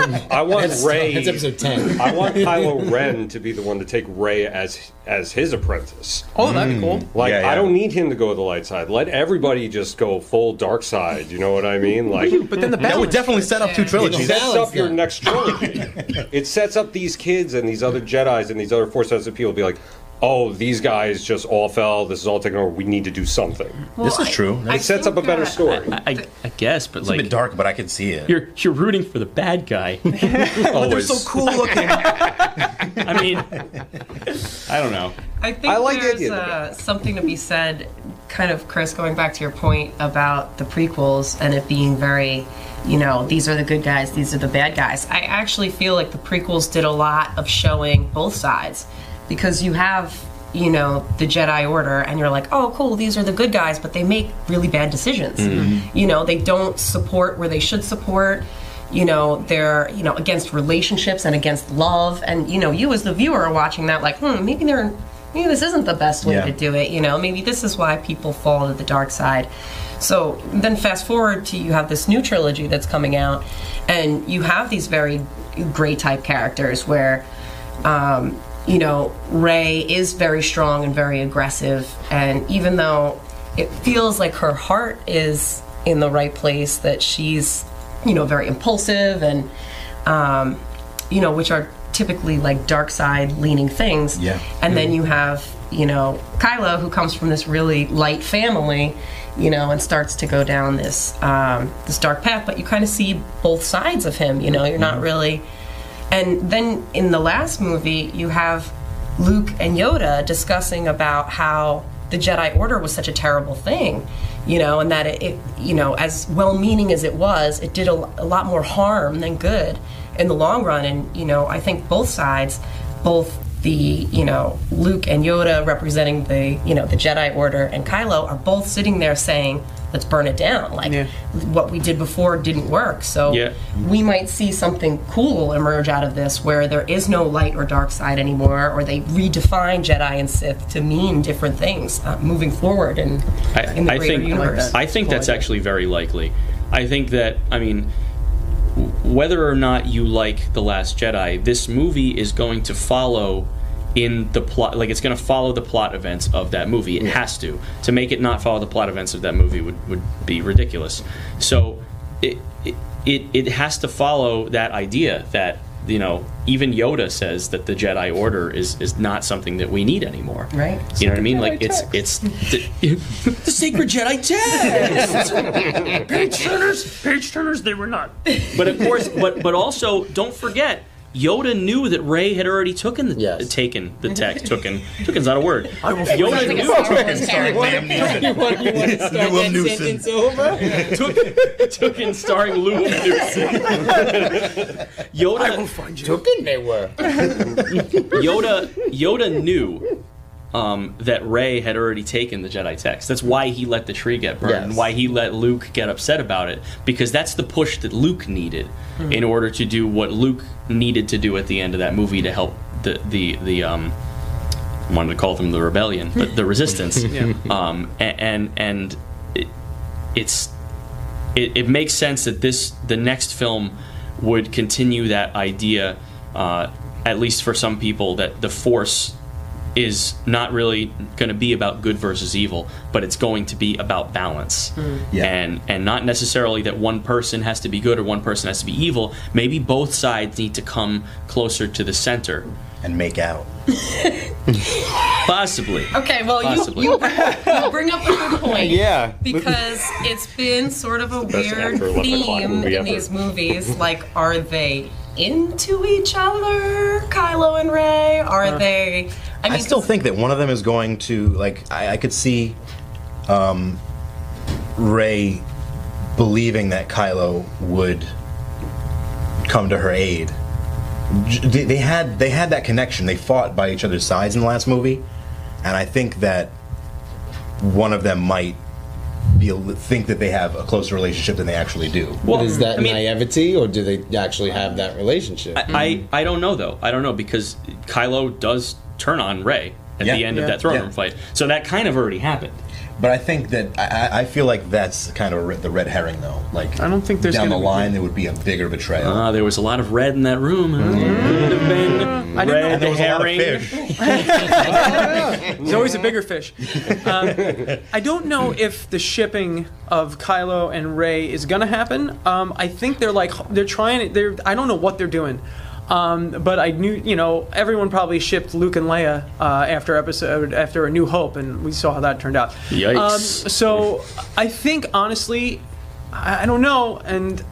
want I want that's, Rey. That's episode ten. I want Kylo Ren to be the one to take Rey as, as his apprentice. Oh, that'd be cool. Like, yeah, yeah. I don't need him to go to the light side. Let everybody just go full dark side. You know what I mean? Like. Then the balance. That would definitely set up two trilogies. It sets up your next trilogy. It sets up these kids and these other Jedis and these other Force sensitive people. Be like, oh, these guys just all fell. This is all taken over. We need to do something. Well, this is I, true. It sets up a better story. I, I, I guess, but it's like a bit dark, but I can see it. You're you're rooting for the bad guy. Always. They're so cool looking. I mean, I don't know. I think I like there's the uh, something to be said. Kind of, Chris, going back to your point about the prequels and it being very, you know, these are the good guys, these are the bad guys. I actually feel like the prequels did a lot of showing both sides, because you have, you know, the Jedi Order, and you're like, oh, cool, these are the good guys, but they make really bad decisions. Mm-hmm. You know, they don't support where they should support. You know, they're, you know, against relationships and against love, and, you know, you as the viewer are watching that like, hmm, maybe they're... maybe this isn't the best way yeah. to do it, you know, maybe this is why people fall to the dark side. So then fast forward to you have this new trilogy that's coming out, and you have these very gray type characters where, um, you know, Rey is very strong and very aggressive, and even though it feels like her heart is in the right place, that she's, you know, very impulsive and, um, you know, which are typically like dark side leaning things. Yeah. And mm-hmm. then you have, you know, Kylo, who comes from this really light family, you know, and starts to go down this um, this dark path, but you kind of see both sides of him, you know, you're not really... And then in the last movie, you have Luke and Yoda discussing about how the Jedi Order was such a terrible thing, you know, and that it, it you know, as well-meaning as it was, it did a, a lot more harm than good. in the long run. And, you know, I think both sides, both the, you know, Luke and Yoda representing the, you know, the Jedi Order and Kylo are both sitting there saying, let's burn it down. Like, yeah. what we did before didn't work. So yeah. we might see something cool emerge out of this where there is no light or dark side anymore, or they redefine Jedi and Sith to mean different things uh, moving forward in, I, in the I greater think, universe. I, like that. I think that's actually very likely. I think that, I mean, whether or not you like The Last Jedi, this movie is going to follow in the plot, like it's going to follow the plot events of that movie. It has to. To make it not follow the plot events of that movie would, would be ridiculous. So it, it it has to follow that idea that, you know, even Yoda says that the Jedi Order is, is not something that we need anymore. Right. You know what I mean? Like it's it's the, the sacred Jedi text. Page turners, page turners, they were not. But of course, but but also don't forget, Yoda knew that Rey had already taken the, yes. taken the text. Tooken. Tooken's not a word. I will Yoda knew. You want, you want to start that sentence over? Tooken starring Lou Nusen. Yoda, I will find you. Tooken they were. Yoda, Yoda knew um, that Rey had already taken the Jedi text. That's why he let the tree get burned, yes. why he let Luke get upset about it, because that's the push that Luke needed mm-hmm. in order to do what Luke needed to do at the end of that movie to help the the the um I wanted to call them the rebellion, but the resistance. yeah. um and and, and it, it's it, it makes sense that this the next film would continue that idea, uh at least for some people, that the Force is not really going to be about good versus evil, but it's going to be about balance. Mm. Yeah. And and not necessarily that one person has to be good or one person has to be evil. Maybe both sides need to come closer to the center. And make out. Possibly. Okay, well, Possibly. You, you, you bring up a good point. Yeah. Because it's been sort of a weird theme in these movies. Like, are they into each other, Kylo and Rey? Are uh, they... I, mean, I still think that one of them is going to, like, I, I could see um, Rey believing that Kylo would come to her aid. J they had they had that connection. They fought by each other's sides in the last movie, and I think that one of them might be think that they have a closer relationship than they actually do. Well, is that I mean, naivety, or do they actually have that relationship? I, mm-hmm. I I don't know though. I don't know because Kylo does turn on Rey at yeah, the end yeah, of that throne yeah. room fight. So that kind of already happened. But I think that I, I feel like that's kind of the red herring, though. Like I don't think there's down the line there would be a bigger betrayal. Ah, uh, there was a lot of red in that room. Mm-hmm. Mm-hmm. I didn't know there was a lot of fish. There's always a bigger fish. Um, I don't know if the shipping of Kylo and Rey is gonna happen. Um, I think they're like they're trying. They're I don't know what they're doing. Um, but I knew, you know, everyone probably shipped Luke and Leia uh, after episode after A New Hope, and we saw how that turned out. Yikes! Um, so I think honestly, I, I don't know. And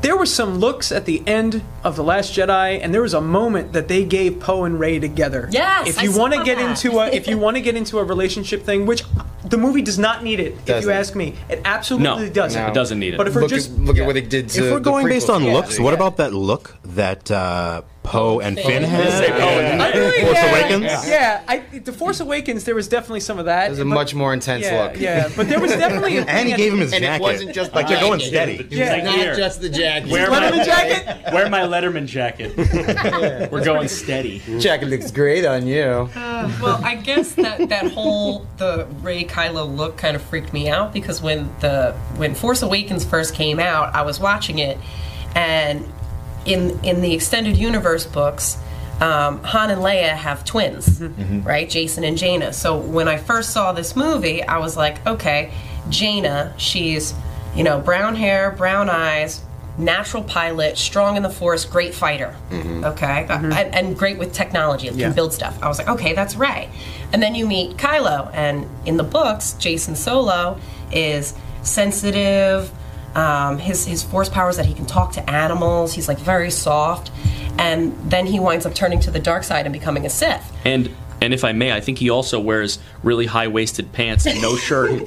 there were some looks at the end of The Last Jedi, and there was a moment that they gave Poe and Rey together. Yes, if you want to get that. into a if you want to get into a relationship thing, which the movie does not need it. Doesn't. If you ask me, it absolutely no, doesn't. No. It doesn't need it. But if look we're just at, look yeah. at what it did. To if we're going based on yeah. looks, what yeah. about that look that uh, Poe and Finn had? Yeah. Force Awakens. Yeah, yeah. I, the Force Awakens. There was definitely some of that. It was a but, much more intense yeah, look. Yeah, but there was definitely. A and he gave him his and jacket. And it wasn't just like uh, they're going steady. Yeah, like, not here. Just the jacket. Wear Letterman my jacket. Wear my Letterman jacket. yeah. We're going steady. Jacket looks great on you. Uh, well, I guess that that whole the Rey Kylo look kind of freaked me out because when the when Force Awakens first came out, I was watching it, and in in the extended universe books, um, Han and Leia have twins, mm-hmm. right? Jacen and Jaina. So when I first saw this movie, I was like, okay, Jaina, she's you know brown hair, brown eyes, natural pilot, strong in the Force, great fighter, mm-hmm. okay, mm-hmm. and, and great with technology, yeah. can build stuff. I was like, okay, that's Rey. And then you meet Kylo, and in the books, Jacen Solo is sensitive. Um, his his Force powers that he can talk to animals. He's like very soft, and then he winds up turning to the dark side and becoming a Sith. And. And if I may, I think he also wears really high-waisted pants and no shirt.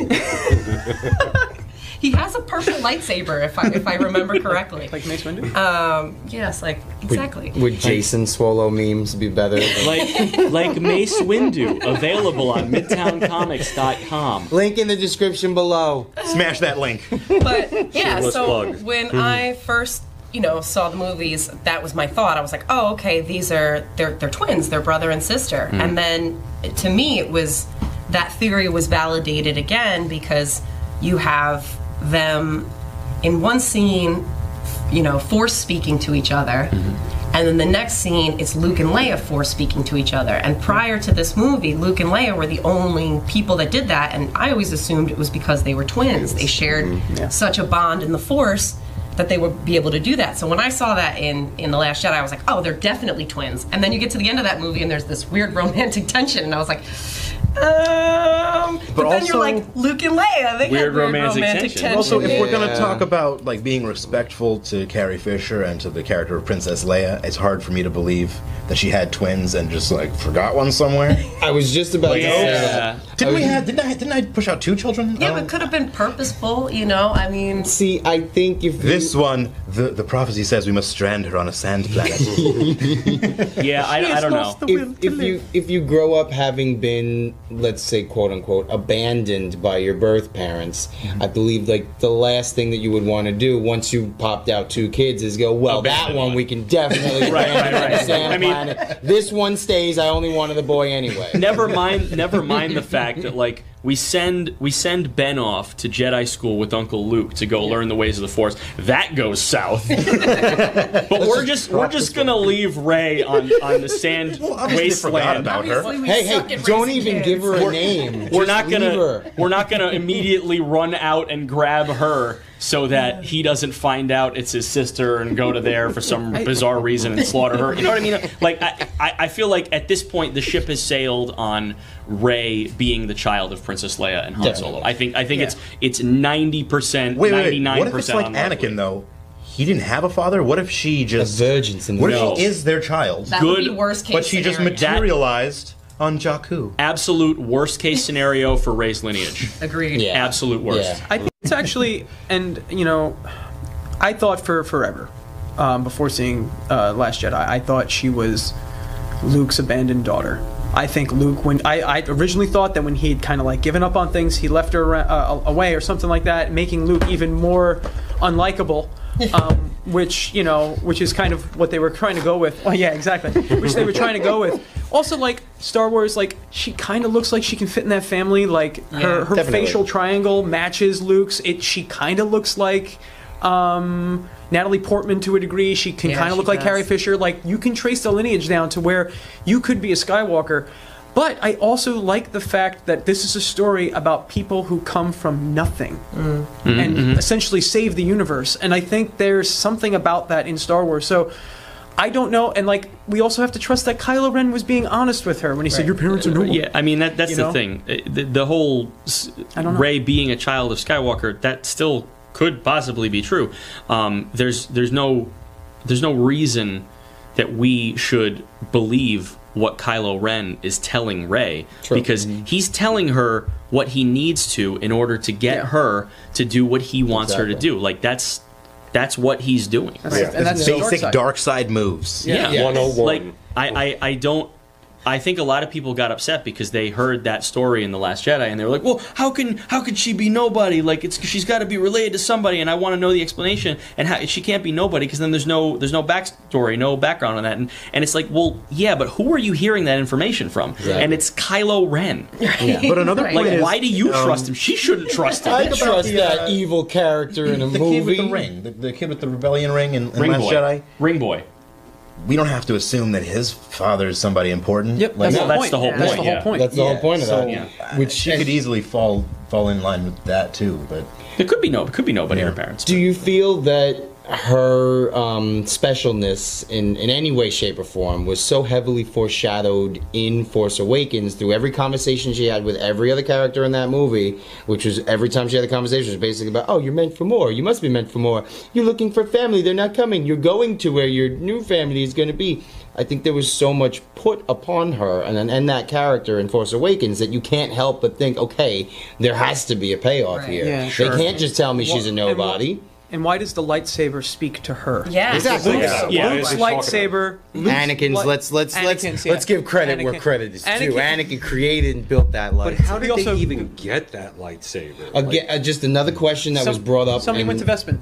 He has a purple lightsaber, if I if I remember correctly. Like Mace Windu? Um, yes, like exactly. Would, would Jacen swallow memes be better? Like like Mace Windu, available on midtown comics dot com. Link in the description below. Smash that link. But yeah, so plug. when mm-hmm. I first you know saw the movies, that was my thought. I was like, oh, okay, these are they're they're twins, they're brother and sister. Mm. And then to me, it was that theory was validated again because you have them in one scene, you know, force speaking to each other, mm-hmm. and then the next scene it's Luke and Leia force speaking to each other. And prior to this movie, Luke and Leia were the only people that did that, and I always assumed it was because they were twins. They shared mm-hmm. yeah. such a bond in the Force that they would be able to do that. So when I saw that in, in The Last Jedi, I was like, oh, they're definitely twins. And then you get to the end of that movie and there's this weird romantic tension, and I was like, um, but, but then also, you're like, Luke and Leia, they weird, weird romantic, romantic tension. tension. Also, if yeah. we're going to talk about like being respectful to Carrie Fisher and to the character of Princess Leia, it's hard for me to believe that she had twins and just like forgot one somewhere. I was just about to yeah. say that. Yeah. Didn't, we have, didn't, I, didn't I push out two children? Yeah, but it could have been purposeful, you know, I mean. See, I think if This you, one, the, the prophecy says we must strand her on a sand planet. yeah, I, I don't know. If, if, you, if you grow up having been, let's say, quote-unquote, abandoned by your birth parents, mm-hmm. I believe, like, the last thing that you would want to do once you popped out two kids is go, well, abandoned that one, one we can definitely right, right, right, on a sand I mean, planet. This one stays. I only wanted a boy anyway. Never mind, never mind the fact that like we send we send Ben off to Jedi school with Uncle Luke to go yeah. learn the ways of the Force. That goes south. but Let's we're just we're just gonna way. leave Rey on, on the sand well, wasteland. About her. Hey hey, don't even kids. give her a name. We're just not gonna we're not gonna immediately run out and grab her so that he doesn't find out it's his sister and go to there for some bizarre reason and slaughter her. You know what I mean? Like I I feel like at this point the ship has sailed on Rey being the child of Princess Leia and Han Definitely. Solo. I think I think yeah. it's it's ninety percent, ninety nine percent. What if it's like Anakin though? He didn't have a father. What if she just a virgin? What if no. she is their child? That Good, would be worst case but she scenario. just materialized. That, on Jakku. Absolute worst case scenario for Rey's lineage. Agreed. Yeah. Absolute worst. Yeah. I think it's actually, and you know, I thought for forever, um, before seeing uh, Last Jedi, I thought she was Luke's abandoned daughter. I think Luke, when I, I originally thought that when he had kind of like given up on things, he left her uh, away or something like that, making Luke even more unlikable. Um, which, you know, which is kind of what they were trying to go with. Oh, yeah, exactly. Which they were trying to go with. Also, like, Star Wars, like, she kind of looks like she can fit in that family. Like, yeah, her, her facial triangle matches Luke's. It, she kind of looks like um, Natalie Portman to a degree. She can yeah, kind of look does. like Carrie Fisher. Like, you can trace the lineage down to where you could be a Skywalker. But I also like the fact that this is a story about people who come from nothing mm. and mm-hmm. essentially save the universe. And I think there's something about that in Star Wars. So I don't know. And like we also have to trust that Kylo Ren was being honest with her when he right. said, your parents are normal. Yeah, I mean, that that's you the know? thing. The, the whole Rey being a child of Skywalker, that still could possibly be true. Um, there's, there's, no, there's no reason that we should believe what Kylo Ren is telling Rey, True. because mm-hmm. he's telling her what he needs to in order to get yeah. her to do what he wants exactly. her to do. Like that's that's what he's doing. That's, yeah. and that's basic dark side. dark side moves. Yeah, yeah. Yes. one oh one. Like I, I, I don't. I think a lot of people got upset because they heard that story in The Last Jedi and they were like, well, how can how could she be nobody? Like, it's she's got to be related to somebody, and I want to know the explanation. And how, she can't be nobody because then there's no there's no backstory, no background on that. And, and it's like, well, yeah, but who are you hearing that information from? Exactly. And it's Kylo Ren. Yeah. But another right. like, is, why do you um, trust him? She shouldn't trust him. I trust the, that uh, evil character in a the movie. The kid with the ring. The, the kid with the rebellion ring in, in ring Last boy. Jedi. Ring boy. We don't have to assume that his father is somebody important. Yep, like, that's, no, that's the whole point. That's the whole point. That's the whole point, yeah. the whole point of so, that. Yeah. Which she could easily fall fall in line with that too, but it could be no, it could be nobody. Yeah. Her parents. Do you feel that her um, specialness in, in any way, shape, or form was so heavily foreshadowed in Force Awakens through every conversation she had with every other character in that movie, which was every time she had a conversation, it was basically about, oh, you're meant for more. You must be meant for more. You're looking for family. They're not coming. You're going to where your new family is going to be. I think there was so much put upon her and, and that character in Force Awakens that you can't help but think, okay, there has to be a payoff right. here. Yeah, sure. They can't just tell me well, she's a nobody. And why does the lightsaber speak to her? Yeah, exactly. Luke's, yeah. Luke's yeah. lightsaber. Luke's Anakin's. Li let's let's Anakin's, let's yeah. let's give credit Anakin. where credit is due. Anakin. Anakin created and built that lightsaber. But how did they also even get that lightsaber? Again, like, just another question that some, was brought up. Somebody went to Bespin.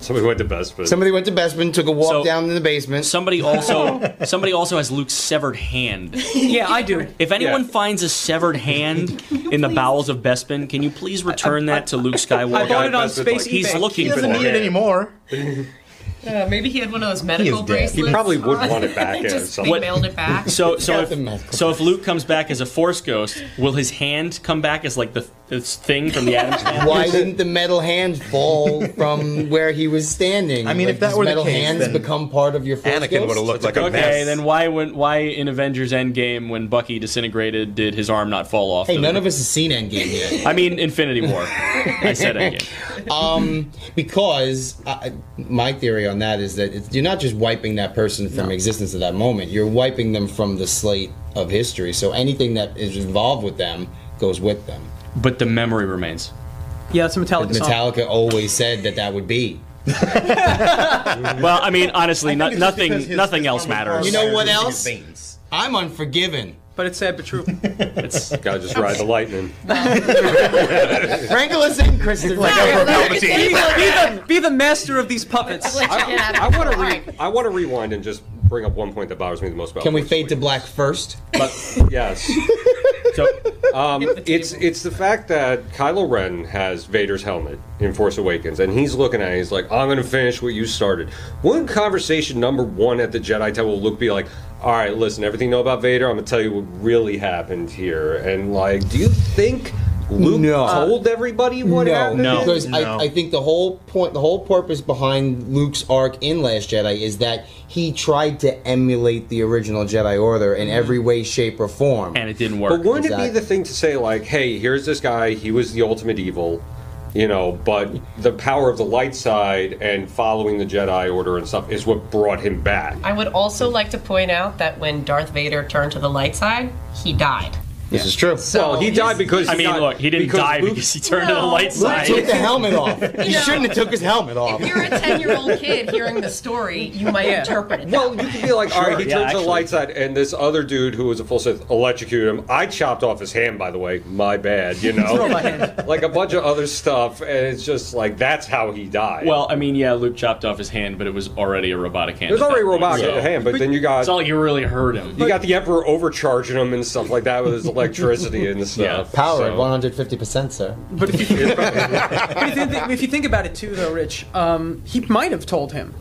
Somebody went to Bespin. Somebody went to Bespin, took a walk so, down in the basement. Somebody also somebody also has Luke's severed hand. Yeah, I do. If anyone yeah. finds a severed hand in the bowels of Bespin, can you please return I, I, that to Luke Skywalker? I bought it on Space eBay. He's looking for it. He doesn't need it anymore. Yeah, maybe he had one of those medical he bracelets. He probably would on. want it back. Just he mailed it back. So, so, if, so if Luke comes back as a Force ghost, will his hand come back as like the this thing from the Adam's family? Why didn't the metal hand fall from where he was standing? I mean, like, if that were metal the case, hands then become part of your Force Anakin ghost? Would have looked like, like a mess. Okay, then why went why in Avengers Endgame when Bucky disintegrated did his arm not fall off? Hey, none of us has seen Endgame yet. I mean, Infinity War. I said Endgame. Um, because I, my theory on On that is that it's, you're not just wiping that person from no. existence at that moment. You're wiping them from the slate of history. So anything that is involved with them goes with them. But the memory remains. Yeah, it's a Metallica. But Metallica song. always said that that would be. Well, I mean, honestly, I no, nothing, his, nothing his else matters. You know what else? I'm unforgiven. But it's sad but true. It's gotta just ride the lightning. Frankel is in, Kristen. Like no, be, the, be the master of these puppets. I, I want to re I want to rewind and just bring up one point that bothers me the most about. Can we fade to black first? But yes. So um, it's it's the fact that Kylo Ren has Vader's helmet in Force Awakens, and he's looking at it, he's like, I'm going to finish what you started. Wouldn't conversation number one at the Jedi Temple Luke be like, all right, listen, everything you know about Vader, I'm going to tell you what really happened here. And, like, do you think Luke no. told everybody what no, happened? No, because no. I, I think the whole point, the whole purpose behind Luke's arc in Last Jedi is that he tried to emulate the original Jedi Order in every way, shape, or form. And it didn't work. But wouldn't exactly. it be the thing to say, like, hey, here's this guy, he was the ultimate evil, you know, but the power of the light side and following the Jedi Order and stuff is what brought him back. I would also like to point out that when Darth Vader turned to the light side, he died. This yeah. is true. So well, he died because I mean, died, look, he didn't because die Luke, because he turned no, to the light side. Luke took the helmet off. He you know, shouldn't have took his helmet off. If you're a ten-year-old kid hearing the story, you might yeah. interpret it. Well, way. you could be like, all right, sure, he yeah, turned to the light side, and this other dude who was a full Sith electrocuted him. I chopped off his hand, by the way. My bad, you know. Throw my hand. Like a bunch of other stuff, and it's just like that's how he died. Well, I mean, yeah, Luke chopped off his hand, but it was already a robotic hand. It was already a robotic so. hand, but, but then you got. It's not like you really hurt him. You but, got the Emperor overcharging him and stuff like that with his electricity and stuff. Yeah, power at one hundred fifty percent, sir. But if you, but if you, think, if you think about it too, though, Rich, um, he might have told him.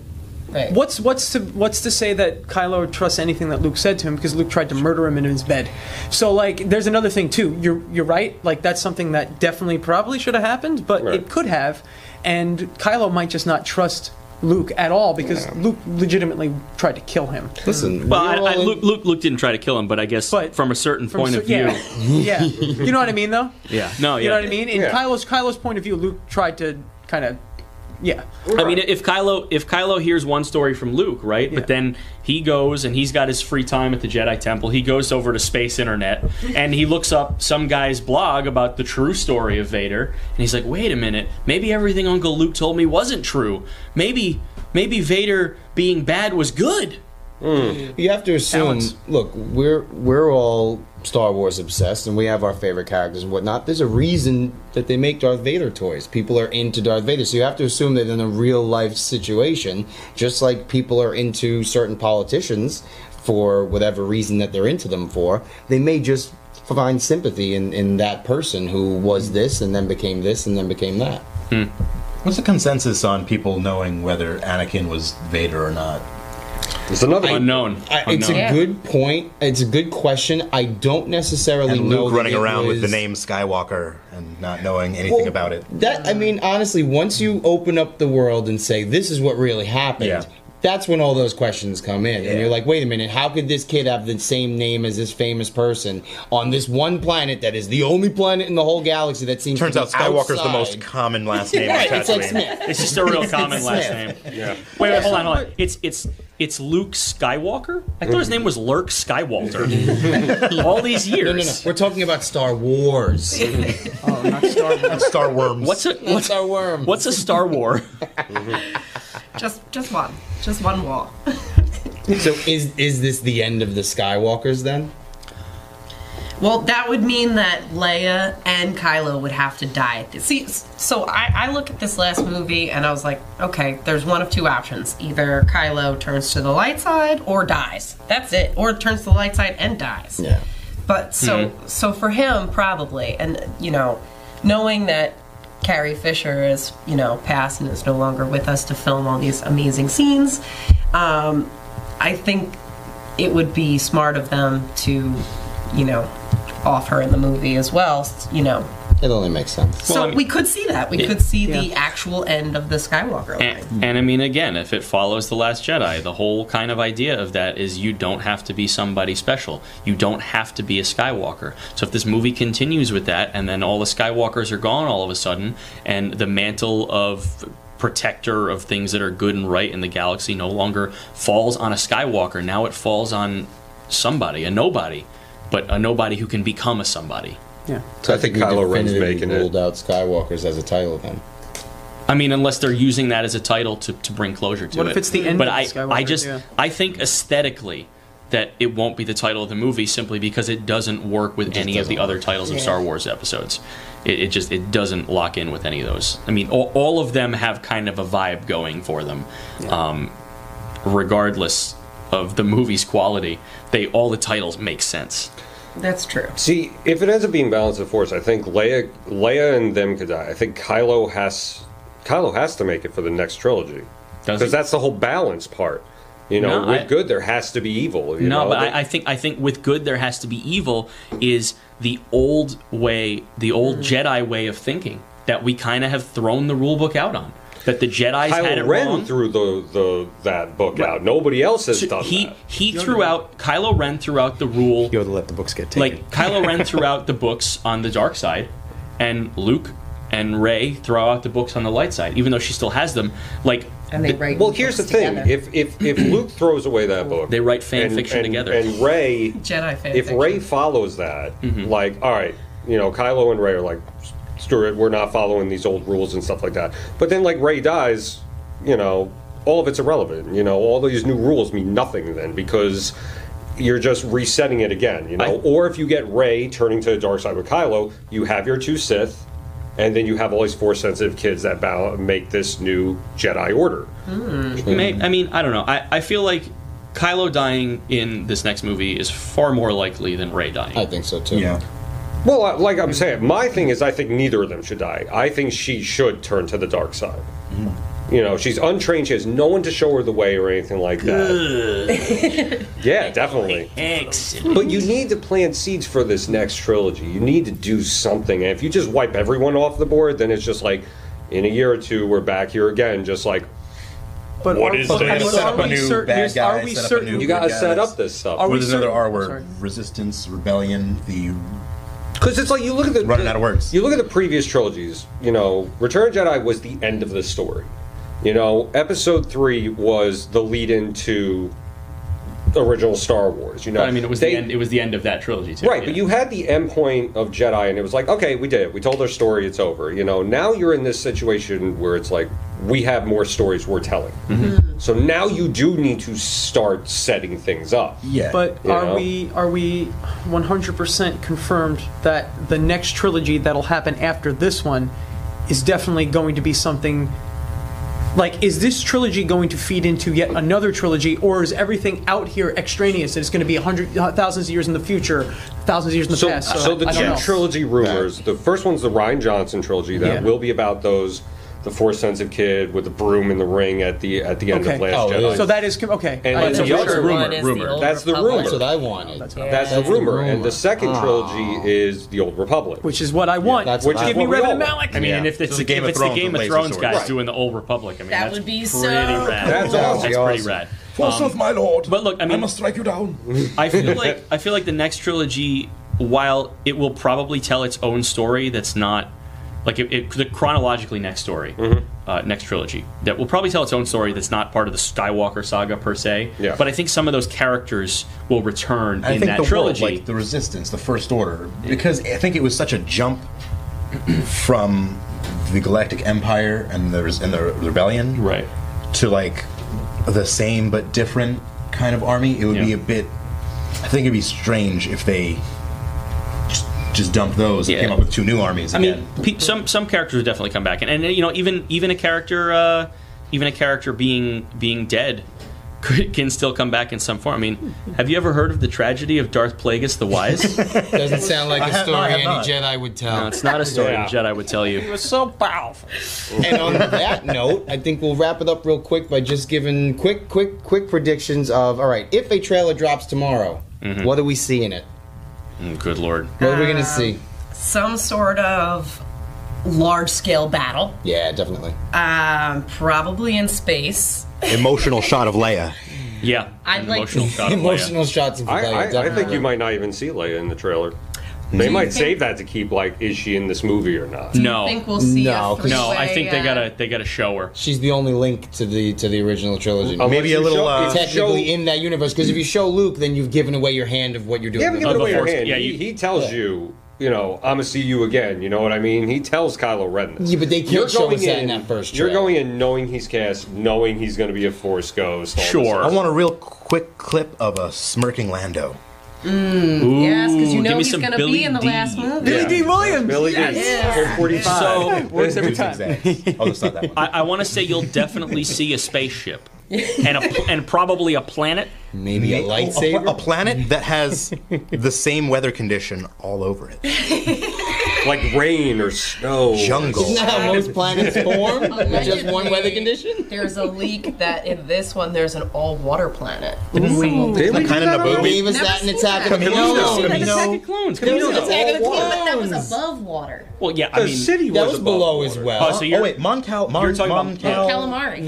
Right. What's what's to what's to say that Kylo trusts anything that Luke said to him, because Luke tried to murder him in his bed. So like, there's another thing too. You're you're right. Like that's something that definitely probably should have happened, but right. it could have, and Kylo might just not trust Luke at all, because yeah. Luke legitimately tried to kill him. Listen, well, I, I, Luke, Luke, Luke didn't try to kill him, but I guess but from a certain from point cer of view, yeah. yeah, you know what I mean, though. Yeah, no, yeah. you know what I mean. In yeah. Kylo's Kylo's point of view, Luke tried to kind of, yeah. Right. I mean, if Kylo if Kylo hears one story from Luke, right, yeah. but then he goes and he's got his free time at the Jedi Temple. He goes over to space internet and he looks up some guy's blog about the true story of Vader, and he's like, wait a minute, maybe everything Uncle Luke told me wasn't true. Maybe maybe Vader being bad was good. Mm. You have to assume. Alex. Look, we're we're all Star Wars obsessed, and we have our favorite characters and whatnot. There's a reason that they make Darth Vader toys. People are into Darth Vader, so you have to assume that in a real life situation, just like people are into certain politicians for whatever reason that they're into them for, they may just find sympathy in in that person who was this and then became this and then became that. Hmm. What's the consensus on people knowing whether Anakin was Vader or not? It's another I, unknown. I, it's unknown. a good point. It's a good question. I don't necessarily and know. Luke running around was... with the name Skywalker and not knowing anything well, about it. That I mean, honestly, once you open up the world and say this is what really happened, yeah. that's when all those questions come in, yeah. and you're like, wait a minute, how could this kid have the same name as this famous person on this one planet that is the only planet in the whole galaxy that seems? Turns to Turns out Skywalker's outside. the most common last name. Right, it's like Smith. It's just a real common last name. Yeah. Wait, wait, hold on, hold on. It's it's. It's Luke Skywalker? I thought his name was Lurk Skywalker. All these years. No, no, no. We're talking about Star Wars. oh, not Star, not Star Worms. What's a what's, Star Worm? What's a Star War? just, just one, just one war. so, is is this the end of the Skywalkers then? Well, that would mean that Leia and Kylo would have to die. See, so I, I look at this last movie and I was like, okay, there's one of two options. Either Kylo turns to the light side or dies. That's it. Or turns to the light side and dies. Yeah. But so, mm-hmm. so for him, probably, and, you know, knowing that Carrie Fisher is, you know, passed and is no longer with us to film all these amazing scenes, um, I think it would be smart of them to, you know, off her in the movie as well, you know. It only makes sense. So well, I mean, we could see that. We it, could see yeah. the actual end of the Skywalker line. And, and I mean, again, if it follows The Last Jedi, the whole kind of idea of that is you don't have to be somebody special. You don't have to be a Skywalker. So if this movie continues with that, and then all the Skywalkers are gone all of a sudden, and the mantle of protector of things that are good and right in the galaxy no longer falls on a Skywalker. Now it falls on somebody, a nobody. But a nobody who can become a somebody. Yeah. So I think, I think Kylo Ren's making it. Ruled out Skywalkers as a title then. I mean, unless they're using that as a title to, to bring closure to what it. What if it's the end but of I, Skywalker? But I just, yeah. I think aesthetically that it won't be the title of the movie simply because it doesn't work with any of the work. other titles yeah. of Star Wars episodes. It, it just, it doesn't lock in with any of those. I mean, all, all of them have kind of a vibe going for them. Yeah. Um, regardless of the movie's quality, they all the titles make sense. That's true. See, if it ends up being Balance of Force, I think Leia, Leia and them could die. I think Kylo has, Kylo has to make it for the next trilogy, because that's the whole balance part. You know, no, with I, good there has to be evil. You no, know? but I, I think I think with good there has to be evil is the old way, the old mm. Jedi way of thinking that we kind of have thrown the rule book out on. That the Jedi's Kylo had it Ren wrong. Kylo Ren threw the, the, that book right. out. Nobody else has so done he, that. He Yoda threw out, Kylo Ren threw out the rule. Yoda let the books get taken. Like, Kylo Ren threw out the books on the dark side, and Luke and Rey throw out the books on the light side, even though she still has them. Like, and they write the, well, here's the thing. Together. If if if Luke throws away that book... They write fan and, fiction and, together. And Rey... Jedi fan If fiction. Rey follows that, mm-hmm. like, all right, you know, Kylo and Rey are like... Stuart, we're not following these old rules and stuff like that. But then, like, Rey dies, you know, all of it's irrelevant. You know, all these new rules mean nothing then, because you're just resetting it again, you know? I, or if you get Rey turning to the dark side with Kylo, you have your two Sith, and then you have all these Force-sensitive kids that bow, make this new Jedi Order. Mm. Mm. May, I mean, I don't know. I, I feel like Kylo dying in this next movie is far more likely than Rey dying. I think so, too. Yeah. Well, like I'm saying, my thing is I think neither of them should die. I think she should turn to the dark side. Mm-hmm. You know, she's untrained. She has no one to show her the way or anything like that. yeah, definitely. Excellent. But you need to plant seeds for this next trilogy. You need to do something. And if you just wipe everyone off the board, then it's just like, in a year or two, we're back here again, just like, But what are, is but this? Are we certain? You got to set up this stuff. What is another R word? Sorry. Resistance, rebellion, the... Because it's like you look at the running out of words. You look at the previous trilogies. You know, Return of the Jedi was the end of the story. You know, Episode Three was the lead-in to original Star Wars. You know, but, I mean, it was they, the end. It was the end of that trilogy, too. Right, yeah. But you had the end point of Jedi, and it was like, okay, we did it. We told our story. It's over. You know, now you're in this situation where it's like we have more stories we're telling. Mm-hmm. So now you do need to start setting things up. Yeah, but are know? we are we one hundred percent confirmed that the next trilogy that'll happen after this one is definitely going to be something? Like, is this trilogy going to feed into yet another trilogy, or is everything out here extraneous? It's going to be a hundred, thousands of years in the future, thousands of years in the so, past. So, so I, the I two know. trilogy rumors. The first one's the Rian Johnson trilogy. That yeah. will be about those the Force-sensitive kid with the broom in the ring at the at the end okay. of Last oh, Jedi. So that is okay. And but the, the other rumor, rumor. rumor. The that's the rumor. That's what I wanted. That's, yeah. that's, that's the rumor. rumor. And the second ah. trilogy is the Old Republic, which is what I want. Yeah, which give me Reverend Malick. I mean, yeah. and if it's so the Game, if it's the Game of Thrones guys right. doing the Old Republic, I mean, that that's would be so. Rad. That's pretty rad. Forsooth, my lord. But look, I mean, I must strike you down. I feel like I feel like the next trilogy, while it will probably tell its own story, that's not. Like it, it, the chronologically next story, mm-hmm. uh, next trilogy that will probably tell its own story. That's not part of the Skywalker saga per se. Yeah. But I think some of those characters will return I in think that the trilogy. World, like the Resistance, the First Order, because I think it was such a jump from the Galactic Empire and the and the Rebellion, right, to like the same but different kind of army. It would yeah. be a bit. I think it'd be strange if they. Just dumped those and yeah. came up with two new armies again. I mean, some some characters would definitely come back, and, and you know, even even a character, uh, even a character being being dead, can still come back in some form. I mean, have you ever heard of the tragedy of Darth Plagueis the Wise? Doesn't sound like a story not, any Jedi would tell. No, it's not a story yeah. a Jedi would tell you. He was so powerful. And on that note, I think we'll wrap it up real quick by just giving quick, quick, quick predictions of all right. If a trailer drops tomorrow, mm-hmm. what do we see in it? Good lord. What are we going to see? Uh, some sort of large-scale battle. Yeah, definitely. Um, probably in space. Emotional shot of Leia. Yeah. I'd like emotional shot of emotional Leia. shots of Leia. I, I, I think you might not even see Leia in the trailer. They might save that to keep like, is she in this movie or not? No, I think we'll see. No, no, I think they gotta they gotta show her. She's the only link to the to the original trilogy. Uh, maybe a little uh, technically show, in that universe, because if you show Luke, then you've given away your hand of what you're doing. You haven't given away your hand. Yeah, you, he, he tells yeah. you. You know, I'm gonna see you again. You know what I mean? He tells Kylo Ren this. Yeah, but they can't show us that in that first trailer. You're going in knowing he's cast, knowing he's gonna be a Force ghost. Sure. I want a real quick clip of a smirking Lando. Mm, Ooh, yes, because you know he's going to be in the D. last movie. Billy yeah. D. Williams. Billy yes. D. Yes. forty-five. So, works every time. I'll just stop that one. I, I want to say you'll definitely see a spaceship and a, and probably a planet. Maybe a lightsaber. A, a planet that has the same weather condition all over it. Like rain or snow. Jungle. Isn't that how most planets form? Just one weather condition? There's a leak that in this one there's an all-water planet. Ooh. They like kind of Naboo. Gave us that in Attack of the Clones. Attack of the Clones. Attack of the Clones. But that was above water. Well, yeah, I mean. The city was below as well. Oh, wait, Mon Cal. Mon Calamari.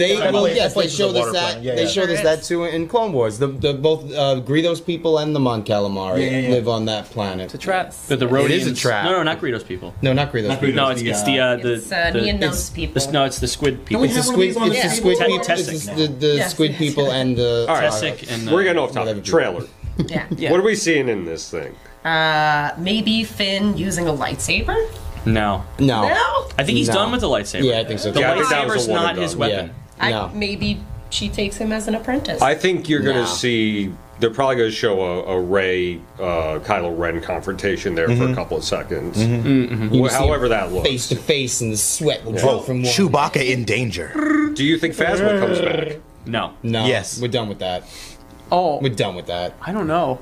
Yes, they showed us that. They showed us that too in Clone Wars. The, both uh, Greedo's people and the Mon Calamari yeah, yeah, yeah. live on that planet. It's a trap. But the Rodians, it is a trap. No, no, not Greedo's people. No, not Greedo's not people. No, it's, it's the uh, the it's, uh, the, it's, people. It's, no, it's the squid people. It's the squid. It's the squid people. It's the, the yes, squid yes, people yes. and the. All right, Tessic and uh, we're getting off topic. Trailer. yeah. yeah. What are we seeing in this thing? Uh, maybe Finn using a lightsaber. No. No. No. I think he's no. done with the lightsaber. Yeah, I think so. The lightsaber's not his weapon. I maybe. She takes him as an apprentice. I think you're going to no. see... They're probably going to show a, a Rey, uh, Kylo Ren confrontation there mm-hmm. for a couple of seconds. Mm-hmm. Mm-hmm. Well, however that looks. Face to face and the sweat will yeah. drop from one. Chewbacca in danger. Do you think Phasma comes back? No. No. Yes. We're done with that. Oh. We're done with that. I don't know.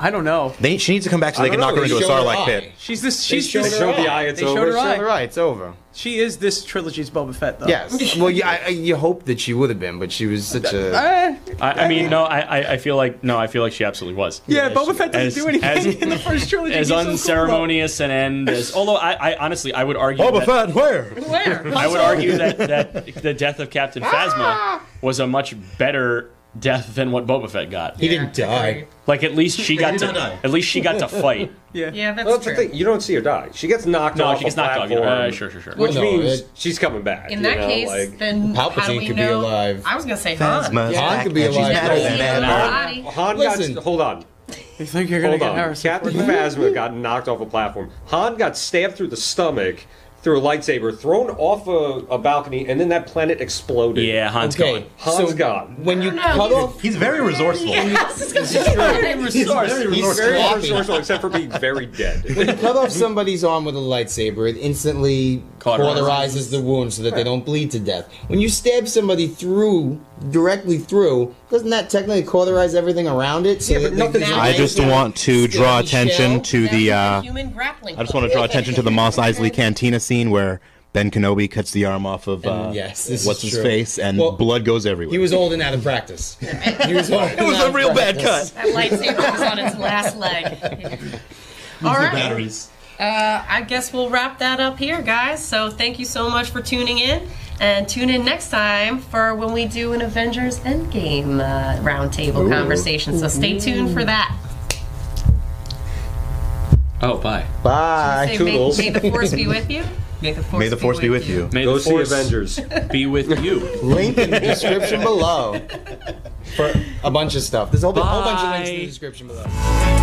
I don't know. They, she needs to come back so they can know. knock her they into a Sarlacc pit. She's this. She's they showed, this, her, showed eye. The eye. It's they over. Showed her, eye. Showed her eye. It's over. She is this trilogy's Boba Fett, though. Yes. Well, yeah, I, you hope that she would have been, but she was such a. I, I mean, no. I, I feel like no. I feel like she absolutely was. Yeah, yeah Boba Fett doesn't as, do anything as, in the first trilogy. As unceremonious so cool, an end as. Although I, I honestly, I would argue. Boba that, Fett, where? Where? I would argue that that the death of Captain Phasma was a much better death than what Boba Fett got. He yeah. didn't die. Like at least she got to die. At least she got to fight. yeah, yeah, that's, well, that's true. The thing. You don't see her die. She gets knocked no, off. No, she gets knocked off. Uh, sure, sure, sure. Which well, no, means it, she's coming back. In that know, case, like, then Palpatine could know? be alive. I was gonna say Han. Han yeah, could be alive. Han, Han got. Hold on. You think you're gonna hold get on. Captain Phasma got knocked off a platform. Han got stabbed through the stomach. Through a lightsaber, thrown off a, a balcony, and then that planet exploded. Yeah, Han's okay. gone. Han's so gone. When you no, cut he's, off, he's very resourceful. Yes, he's, he's, he's very resourceful. He's very resourceful, except for being very dead. When you cut off somebody's arm with a lightsaber, it instantly cauterizes the wound so that they don't bleed to death. When you stab somebody through, directly through, doesn't that technically cauterize everything around it? So yeah, but nothing. I just want to draw attention to the. Uh, I just want to draw attention to the Mos Eisley Cantina scene where Ben Kenobi cuts the arm off of uh, yes, what's his true. face, and well, blood goes everywhere. He was old and out of practice. He was old. It was a real bad cut. That lightsaber was on its last leg. All right. Batteries. Uh, I guess we'll wrap that up here, guys. So thank you so much for tuning in, and tune in next time for when we do an Avengers Endgame uh, roundtable conversation. So stay tuned for that. Oh, bye. Bye. Say, may, may the force be with you. May the force, May the force be, be with, with you. you. May Go the force see Avengers be with you. Link in the description below for a bunch of stuff. There's a whole, whole bunch of links in the description below.